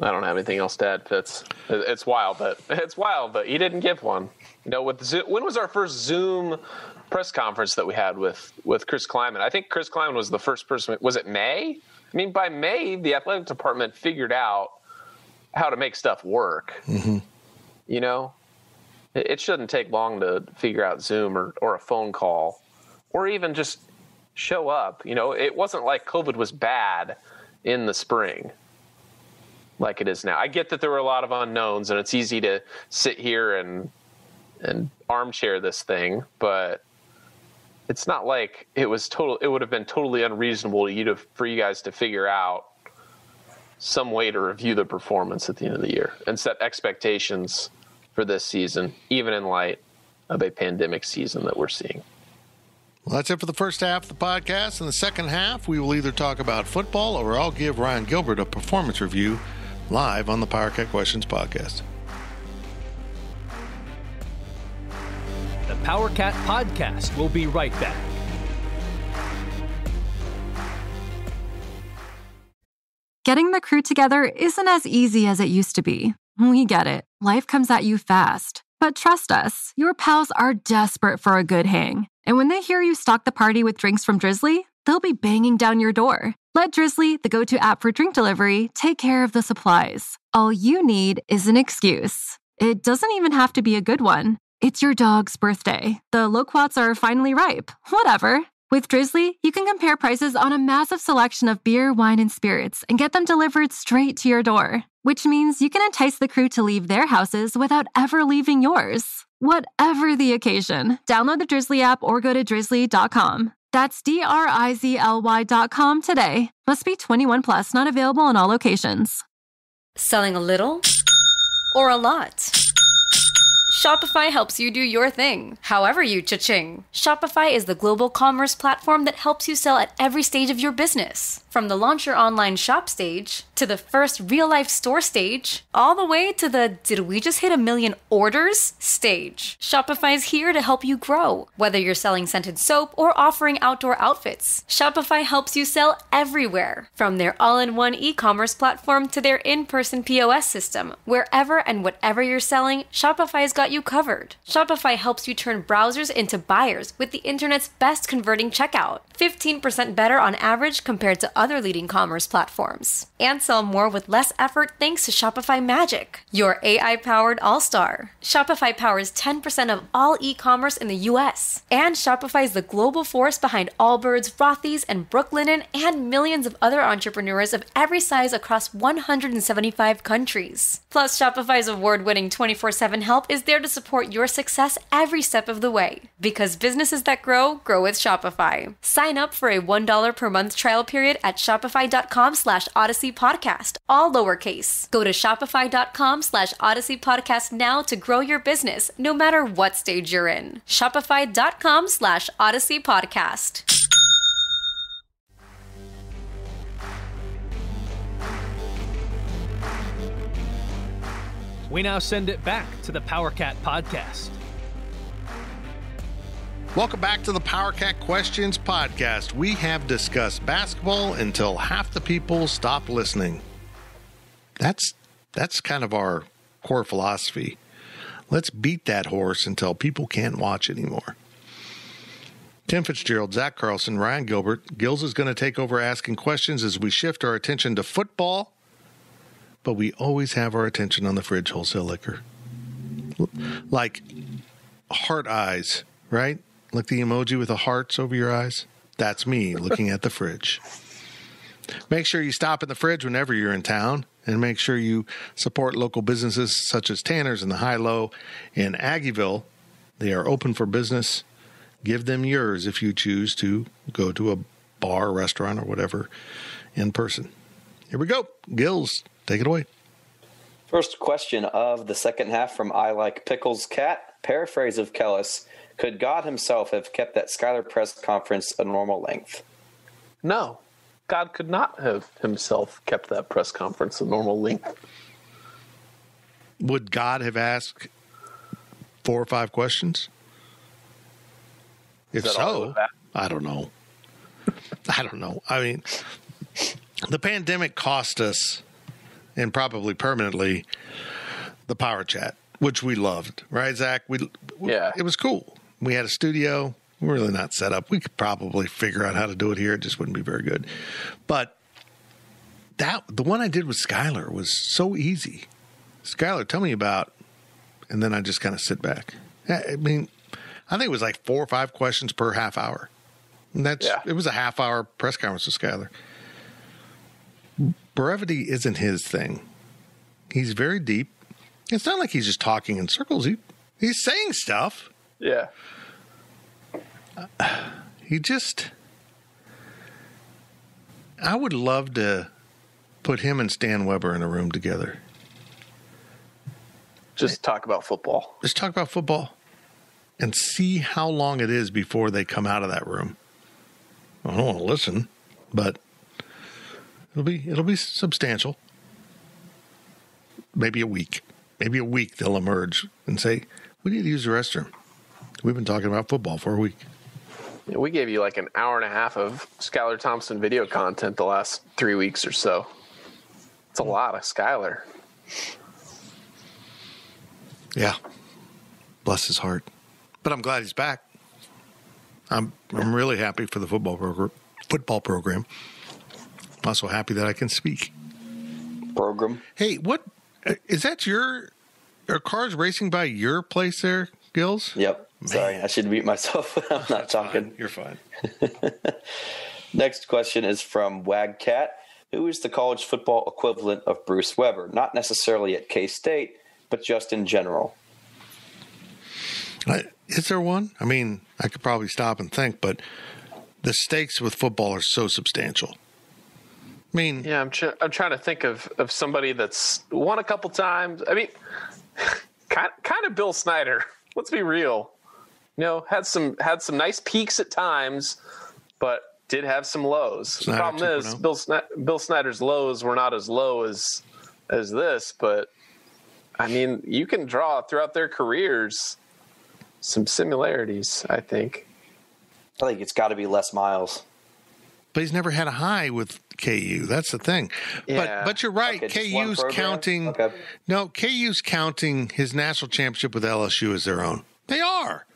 I don't have anything else to add. That's it's wild, but it's wild, but he didn't give one. You know, with Zoom, when was our first Zoom press conference that we had with, with Chris Klieman? I think Chris Klieman was the first person. Was it May? I mean, by May, the athletic department figured out how to make stuff work. Mm-hmm. You know, It shouldn't take long to figure out Zoom or, or a phone call, or even just show up. You know, it wasn't like COVID was bad in the spring like it is now. I get that there were a lot of unknowns, and it's easy to sit here and and armchair this thing, but it's not like it was total. It would have been totally unreasonable to you to for you guys to figure out some way to review the performance at the end of the year and set expectations for this season, even in light of a pandemic season that we're seeing. Well, that's it for the first half of the podcast. In the second half, we will either talk about football or I'll give Ryan Gilbert a performance review live on the PowerCat Questions podcast. The PowerCat podcast will be right back. Getting the crew together isn't as easy as it used to be. We get it. Life comes at you fast. But trust us, your pals are desperate for a good hang. And when they hear you stock the party with drinks from Drizzly, they'll be banging down your door. Let Drizzly, the go-to app for drink delivery, take care of the supplies. All you need is an excuse. It doesn't even have to be a good one. It's your dog's birthday. The loquats are finally ripe. Whatever. With Drizzly, you can compare prices on a massive selection of beer, wine, and spirits and get them delivered straight to your door, which means you can entice the crew to leave their houses without ever leaving yours. Whatever the occasion, download the Drizzly app or go to drizzly dot com. That's D R I Z L Y dot com today. Must be twenty-one plus, not available in all locations. Selling a little or a lot? Shopify helps you do your thing, however you cha-ching. Shopify is the global commerce platform that helps you sell at every stage of your business. From the launch your online shop stage, to the first real-life store stage, all the way to the did we just hit a million orders stage. Shopify is here to help you grow, whether you're selling scented soap or offering outdoor outfits. Shopify helps you sell everywhere, from their all-in-one e-commerce platform to their in-person P O S system. Wherever and whatever you're selling, Shopify has got you covered. Shopify helps you turn browsers into buyers with the internet's best converting checkout, fifteen percent better on average compared to other leading commerce platforms. And sell more with less effort thanks to Shopify Magic, your A I-powered all-star. Shopify powers ten percent of all e-commerce in the U S. And Shopify is the global force behind Allbirds, Rothy's, and Brooklinen, and millions of other entrepreneurs of every size across one hundred seventy-five countries. Plus, Shopify's award-winning twenty-four seven help is there to support your success every step of the way. Because businesses that grow, grow with Shopify. Sign up for a one dollar per month trial period at shopify.com slash Odyssey Podcast, all lowercase. Go to shopify.com slash Odyssey Podcast now to grow your business, no matter what stage you're in. Shopify.com slash Odyssey Podcast. We now send it back to the PowerCat Podcast. Welcome back to the PowerCat Questions Podcast. We have discussed basketball until half the people stop listening. That's that's kind of our core philosophy. Let's beat that horse until people can't watch anymore. Tim Fitzgerald, Zach Carlson, Ryan Gilbert. Gills is going to take over asking questions as we shift our attention to football. But we always have our attention on the Fridge wholesale liquor. Like heart eyes, right? Like the emoji with the hearts over your eyes. That's me looking at the Fridge. Make sure you stop at the Fridge whenever you're in town, and make sure you support local businesses such as Tanner's and the High-Low in Aggieville. They are open for business. Give them yours if you choose to go to a bar, restaurant, or whatever in person. Here we go. Gills, take it away. First question of the second half from I Like Pickles Cat. Paraphrase of Kellis. Could God himself have kept that Skylar press conference a normal length? No. God could not have himself kept that press conference a normal length. Would God have asked four or five questions? If so, I don't know. I don't know. I mean, the pandemic cost us, and probably permanently, the Power Chat, which we loved, right, Zach? We, we yeah, it was cool. We had a studio. We're really not set up. We could probably figure out how to do it here. It just wouldn't be very good. But that the one I did with Skylar was so easy. Skylar, tell me about and then I just kind of sit back. I mean, I think it was like four or five questions per half hour. And that's yeah. It was a half hour press conference with Skyler. Brevity isn't his thing. He's very deep. It's not like he's just talking in circles. He he's saying stuff. Yeah. Uh, he just. I would love to put him and Stan Weber in a room together. Just talk about football. Just talk about football and see how long it is before they come out of that room. I don't want to listen, but it'll be it'll be substantial. Maybe a week. Maybe a week they'll emerge and say, we need to use the restroom. We've been talking about football for a week. Yeah, we gave you like an hour and a half of Skylar Thompson video content the last three weeks or so. It's a lot of Skylar. Yeah. Bless his heart. But I'm glad he's back. I'm I'm really happy for the football program. Football program. I'm also happy that I can speak. Program. Hey, what is that your are cars racing by your place there, Gills? Yep. Man. Sorry, I should mute myself when I'm not That's talking. Fine. You're fine. Next question is from Wagcat. Who is the college football equivalent of Bruce Weber? Not necessarily at K-State, but just in general. I, is there one? I mean, I could probably stop and think, but the stakes with football are so substantial. I mean, yeah, I'm tr- I'm trying to think of, of somebody that's won a couple times. I mean, kind kind of Bill Snyder. Let's be real. You know, had some had some nice peaks at times, but did have some lows. Snyder the problem is Bill Snyder, Bill Snyder's lows were not as low as as this, but. I mean, you can draw throughout their careers some similarities, I think. I think it's got to be Les Miles. But he's never had a high with K U. That's the thing. Yeah. But but you're right. Okay, K U's counting. Okay. No, K U's counting his national championship with L S U as their own. They are.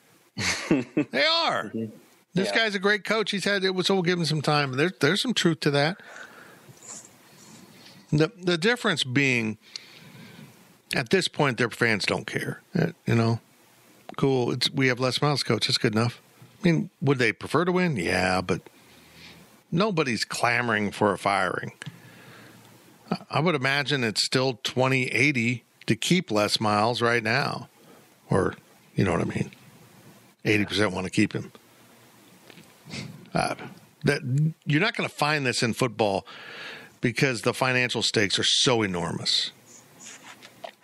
They are. Mm-hmm. This yeah. guy's a great coach. He's had it. So we'll give him some time. There, there's some truth to that. The the difference being. At this point, their fans don't care. You know, cool. It's, we have Les Miles coach. That's good enough. I mean, would they prefer to win? Yeah, but nobody's clamoring for a firing. I would imagine it's still twenty eighty to keep Les Miles right now. Or, you know what I mean? eighty percent want to keep him. Uh, that you're not going to find this in football because the financial stakes are so enormous.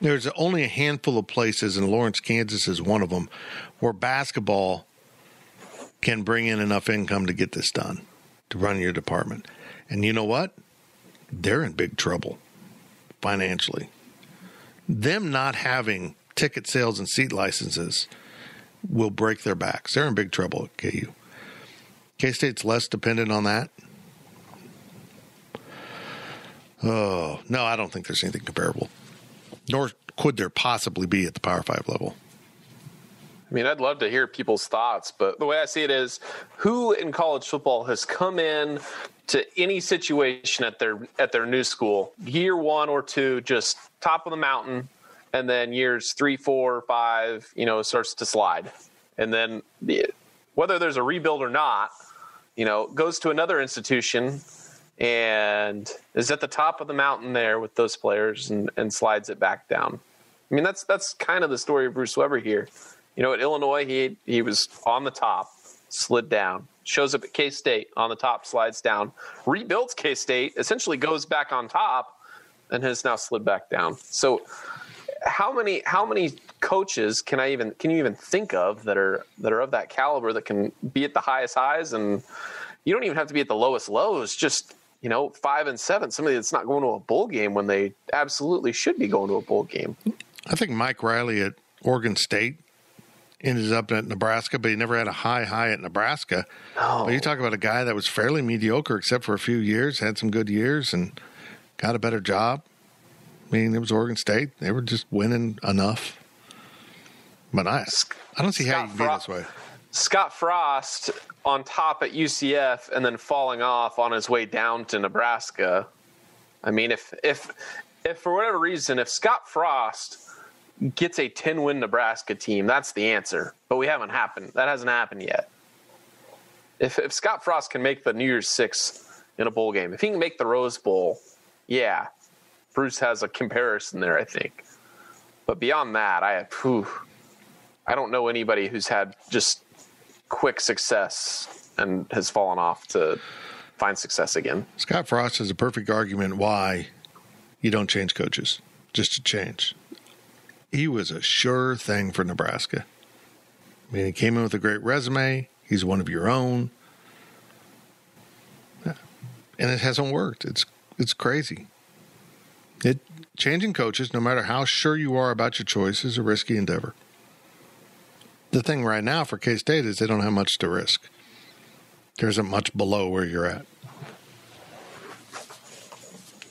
There's only a handful of places, and Lawrence, Kansas is one of them, where basketball can bring in enough income to get this done, to run your department. And you know what? They're in big trouble financially. Them not having ticket sales and seat licenses will break their backs. They're in big trouble at K U. K-State's less dependent on that. Oh, no, I don't think there's anything comparable. Nor could there possibly be at the Power Five level. I mean, I'd love to hear people's thoughts, but the way I see it is who in college football has come in to any situation at their at their new school, year one or two, just top of the mountain, and then years three, four, five, you know, starts to slide. And then the, whether there's a rebuild or not, you know, goes to another institution and is at the top of the mountain there with those players and, and slides it back down. I mean, that's that's kind of the story of Bruce Weber here. You know, at Illinois, he he was on the top, slid down, shows up at K-State on the top, slides down, rebuilds K-State, essentially goes back on top, and has now slid back down. So how many how many coaches can I even can you even think of that are that are of that caliber that can be at the highest highs? And you don't even have to be at the lowest lows, just you know, five and seven, somebody that's not going to a bowl game when they absolutely should be going to a bowl game. I think Mike Riley at Oregon State ended up at Nebraska, but he never had a high high at Nebraska. No. But you talk about a guy that was fairly mediocre except for a few years, had some good years, and got a better job. I mean, it was Oregon State. They were just winning enough. But I, I don't see Scott how you can Frost, be this way. Scott Frost on top at U C F and then falling off on his way down to Nebraska. I mean, if if if for whatever reason, if Scott Frost gets a ten-win Nebraska team, that's the answer. But we haven't happened. That hasn't happened yet. If, if Scott Frost can make the New Year's Six in a bowl game, if he can make the Rose Bowl, yeah, Bruce has a comparison there, I think. But beyond that, I whew, I don't know anybody who's had just quick success and has fallen off to find success again. Scott Frost is a perfect argument why you don't change coaches, just to change. He was a sure thing for Nebraska. I mean, he came in with a great resume. He's one of your own. And it hasn't worked. It's it's crazy. It changing coaches, no matter how sure you are about your choice, is a risky endeavor. The thing right now for K-State is they don't have much to risk. There isn't much below where you're at.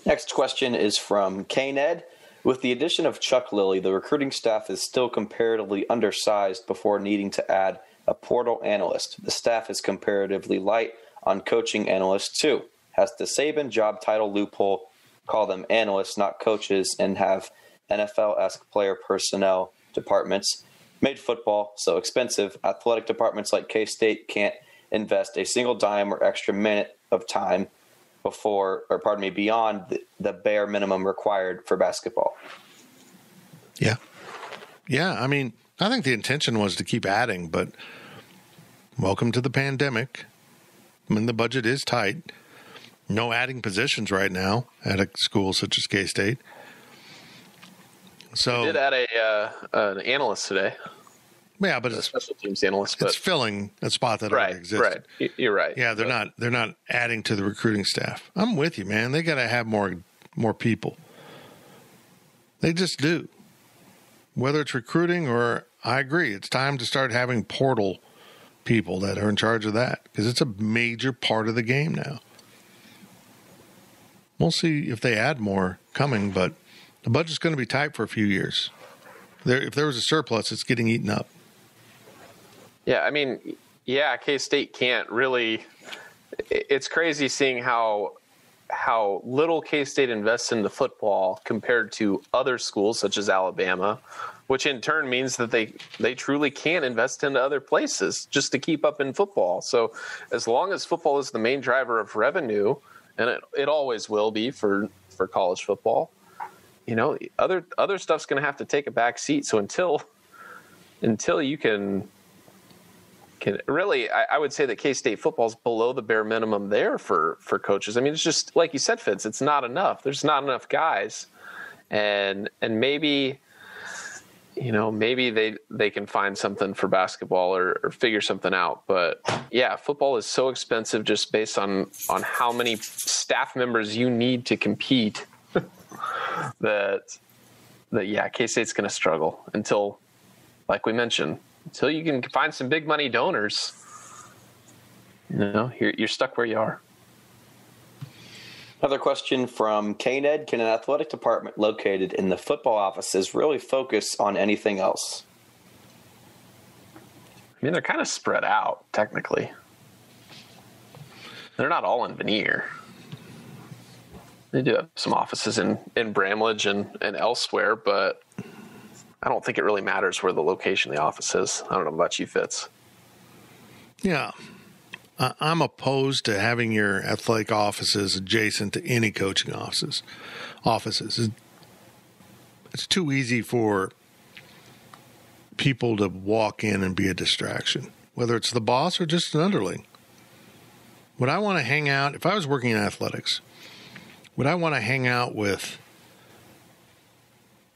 Next question is from K-Ned. With the addition of Chuck Lilly, the recruiting staff is still comparatively undersized before needing to add a portal analyst. The staff is comparatively light on coaching analysts too. Has the Saban job title loophole, call them analysts, not coaches, and have N F L-esque player personnel departments, made football so expensive, athletic departments like K-State can't invest a single dime or extra minute of time before, or pardon me, beyond the, the bare minimum required for basketball. Yeah. Yeah. I mean, I think the intention was to keep adding, but welcome to the pandemic. I mean, the budget is tight. No adding positions right now at a school such as K-State. So I did add a uh, uh, an analyst today. Yeah, but a it's special teams analyst. It's but, filling a spot that right, already exists. Right, you're right. Yeah, they're but, not they're not adding to the recruiting staff. I'm with you, man. They got to have more more people. They just do. Whether it's recruiting or, I agree, it's time to start having portal people that are in charge of that because it's a major part of the game now. We'll see if they add more coming, but the budget's going to be tight for a few years. There, if there was a surplus, it's getting eaten up. Yeah, I mean, yeah, K-State can't really – it's crazy seeing how how little K-State invests into football compared to other schools such as Alabama, which in turn means that they, they truly can't invest into other places just to keep up in football. So as long as football is the main driver of revenue, and it, it always will be for, for college football, you know, other other stuff's going to have to take a back seat. So until until you can can really, I, I would say that K-State football's below the bare minimum there for for coaches. I mean, it's just like you said, Fitz. It's not enough. There's not enough guys, and and maybe you know maybe they they can find something for basketball or, or figure something out. But yeah, football is so expensive just based on on how many staff members you need to compete. That, that yeah, K-State's going to struggle until, like we mentioned, until you can find some big money donors. You know, you're, you're stuck where you are. Another question from K-Ned. Can an athletic department located in the football offices really focus on anything else? I mean, they're kind of spread out, technically. They're not all in Veneer. They do have some offices in, in Bramlage and, and elsewhere, but I don't think it really matters where the location of the office is. I don't know about you, Fitz. Yeah. Uh, I'm opposed to having your athletic offices adjacent to any coaching offices. Offices. It's too easy for people to walk in and be a distraction, whether it's the boss or just an underling. Would I want to hang out, if I was working in athletics, would I want to hang out with,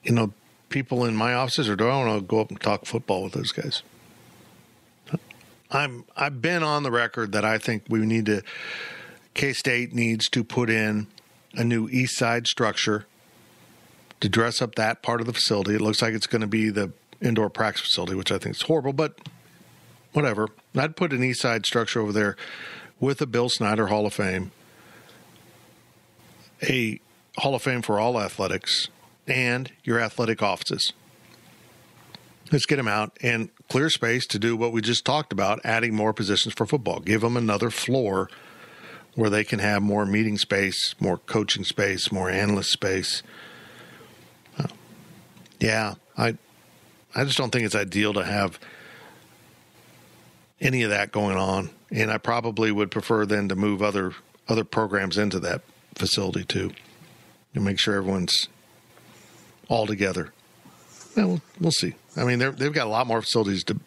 you know, people in my offices, or do I want to go up and talk football with those guys? I'm, I've been on the record that I think we need to, K-State needs to put in a new east side structure to dress up that part of the facility. It looks like it's going to be the indoor practice facility, which I think is horrible, but whatever. I'd put an east side structure over there with a Bill Snyder Hall of Fame. A Hall of Fame for all athletics and your athletic offices. Let's get them out and clear space to do what we just talked about, adding more positions for football. Give them another floor where they can have more meeting space, more coaching space, more analyst space. Uh, yeah, I I just don't think it's ideal to have any of that going on. And I probably would prefer then to move other other programs into that facility too, and make sure everyone's all together. Yeah, we'll, we'll see. I mean, they've got a lot more facilities to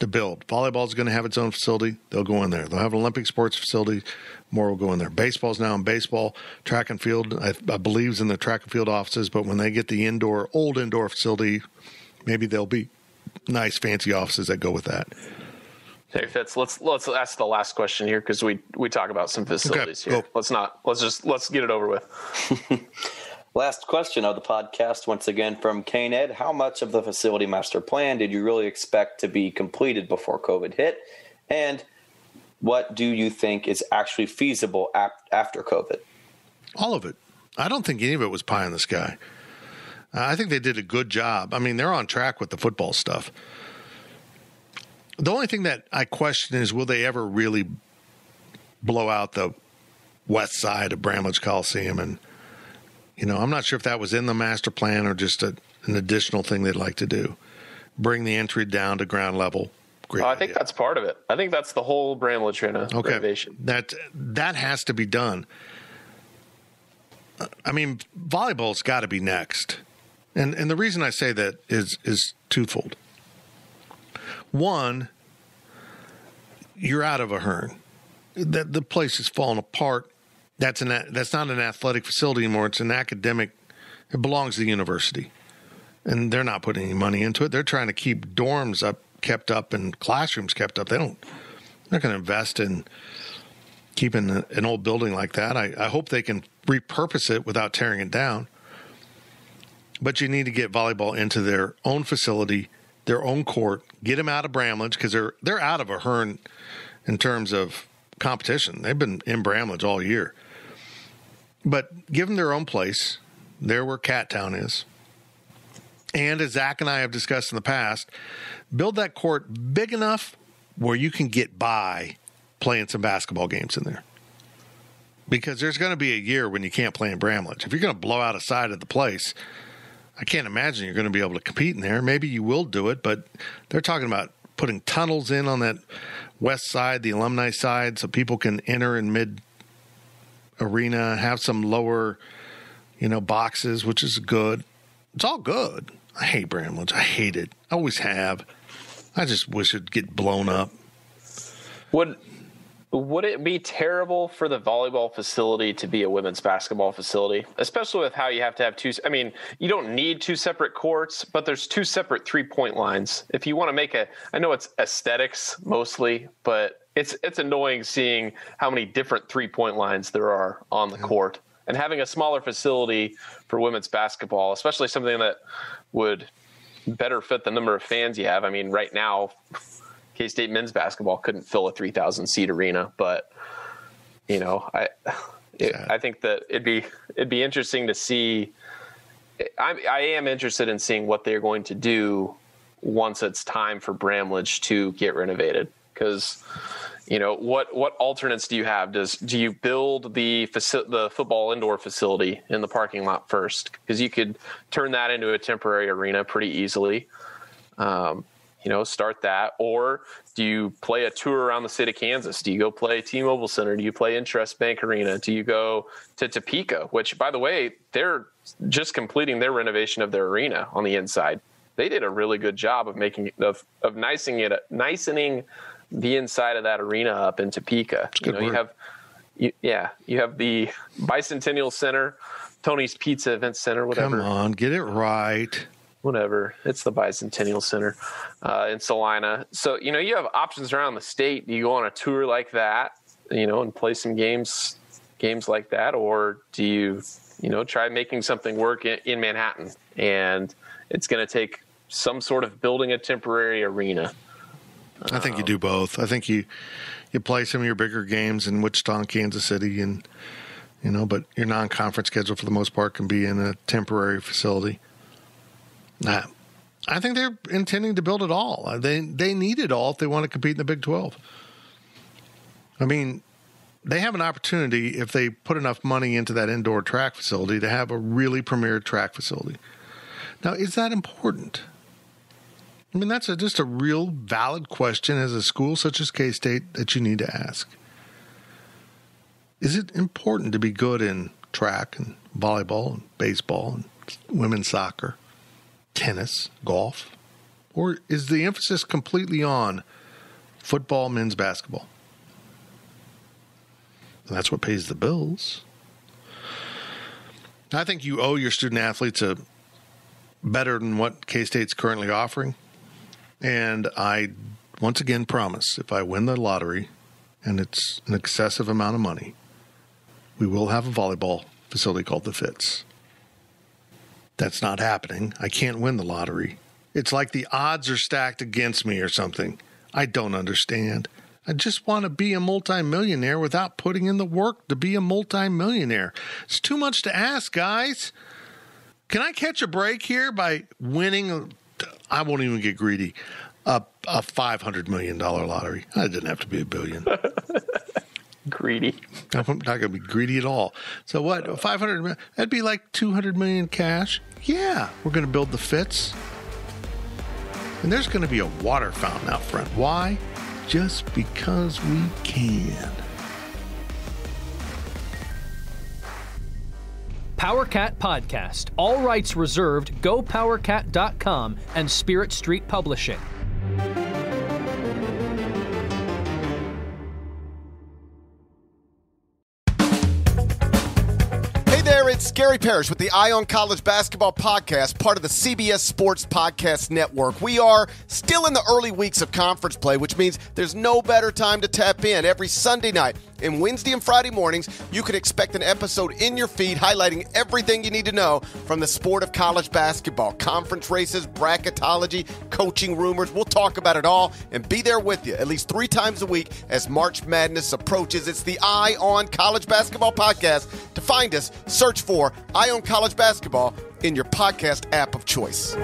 to build. Volleyball is going to have its own facility. They'll go in there. They'll have an Olympic sports facility. More will go in there. Baseball's now in baseball. Track and field, I, I believe, is in the track and field offices. But when they get the indoor, old indoor facility, maybe there'll be nice, fancy offices that go with that. Hey Fitz, let's let's ask the last question here because we we talk about some facilities okay, here. Go. Let's not. Let's just let's get it over with. Last question of the podcast, once again from Kane Ed. How much of the facility master plan did you really expect to be completed before COVID hit? And what do you think is actually feasible ap- after COVID? All of it. I don't think any of it was pie in the sky. Uh, I think they did a good job. I mean, they're on track with the football stuff. The only thing that I question is, will they ever really blow out the west side of Bramlage Coliseum? And you know, I'm not sure if that was in the master plan or just a, an additional thing they'd like to do. Bring the entry down to ground level. Great oh, I idea. think that's part of it. I think that's the whole Bramlage okay. renovation. That, that has to be done. I mean, volleyball's got to be next. And and the reason I say that is is twofold. One, you're out of a hurn. The, the place is falling apart. That's an that's not an athletic facility anymore. It's an academic. It belongs to the university, and they're not putting any money into it. They're trying to keep dorms up, kept up, and classrooms kept up. They don't. They're not going to invest in keeping an old building like that. I, I hope they can repurpose it without tearing it down. But you need to get volleyball into their own facility, their own court. Get them out of Bramlage because they're they're out of a hurn in terms of competition. They've been in Bramlage all year. But give them their own place, there where Cat Town is. And as Zach and I have discussed in the past, build that court big enough where you can get by playing some basketball games in there. Because there's going to be a year when you can't play in Bramlage. If you're going to blow out a side of the place, I can't imagine you're going to be able to compete in there. Maybe you will do it, but they're talking about putting tunnels in on that west side, the alumni side, so people can enter in mid arena, have some lower, you know, boxes, which is good. It's all good. I hate Bramlage. I hate it. I always have. I just wish it'd get blown up. Would would it be terrible for the volleyball facility to be a women's basketball facility, especially with how you have to have two? I mean, you don't need two separate courts, but there's two separate three-point lines. If you want to make a, I know it's aesthetics mostly, but It's it's annoying seeing how many different three-point lines there are on the yeah. court. And having a smaller facility for women's basketball, especially something that would better fit the number of fans you have. I mean, right now, K-State men's basketball couldn't fill a three thousand seat arena. But, you know, I it, yeah. I think that it'd be it'd be interesting to see. I, I am interested in seeing what they're going to do once it's time for Bramlage to get renovated. Because, you know, what, what alternates do you have? Does do you build the faci- the football indoor facility in the parking lot first? Because you could turn that into a temporary arena pretty easily. Um, you know, start that. Or do you play a tour around the state of Kansas? Do you go play T-Mobile Center? Do you play Interest Bank Arena? Do you go to Topeka? Which, by the way, they're just completing their renovation of their arena on the inside. They did a really good job of making of of nicing it nicening. the inside of that arena up in Topeka. You know, you have, you, yeah, you have the Bicentennial Center, Tony's Pizza Event Center, whatever. Come on, get it right. Whatever. It's the Bicentennial Center uh, in Salina. So, you know, you have options around the state. Do you go on a tour like that, you know, and play some games, games like that? Or do you, you know, try making something work in, in Manhattan? And it's going to take some sort of building a temporary arena. I think you do both. I think you you play some of your bigger games in Wichita and Kansas City, and you know, but your non-conference schedule for the most part can be in a temporary facility. I, I think they're intending to build it all. They they need it all if they want to compete in the Big twelve. I mean, they have an opportunity if they put enough money into that indoor track facility to have a really premier track facility. Now, is that important? I mean, that's a, just a real valid question as a school such as K-State that you need to ask. Is it important to be good in track and volleyball and baseball and women's soccer, tennis, golf? Or is the emphasis completely on football, men's basketball? And that's what pays the bills. I think you owe your student athletes a better than what K-State's currently offering. And I, once again, promise if I win the lottery, and it's an excessive amount of money, we will have a volleyball facility called the Fitz. That's not happening. I can't win the lottery. It's like the odds are stacked against me or something. I don't understand. I just want to be a multimillionaire without putting in the work to be a multimillionaire. It's too much to ask, guys. Can I catch a break here by winning? I won't even get greedy. A, a five hundred million dollars lottery. It didn't have to be a billion. Greedy. I'm not going to be greedy at all. So what, five hundred million dollars? That'd be like two hundred million dollars cash. Yeah, we're going to build the Fitz. And there's going to be a water fountain out front. Why? Just because we can. PowerCat Podcast. All rights reserved. Go Powercat dot com and Spirit Street Publishing. It's Gary Parrish with the Eye on College Basketball Podcast, part of the C B S Sports Podcast Network. We are still in the early weeks of conference play, which means there's no better time to tap in. Every Sunday night and Wednesday and Friday mornings, you can expect an episode in your feed highlighting everything you need to know from the sport of college basketball. Conference races, bracketology, coaching rumors. We'll talk about it all and be there with you at least three times a week as March Madness approaches. It's the Eye on College Basketball Podcast. To find us, search for Eye on College Basketball in your podcast app of choice.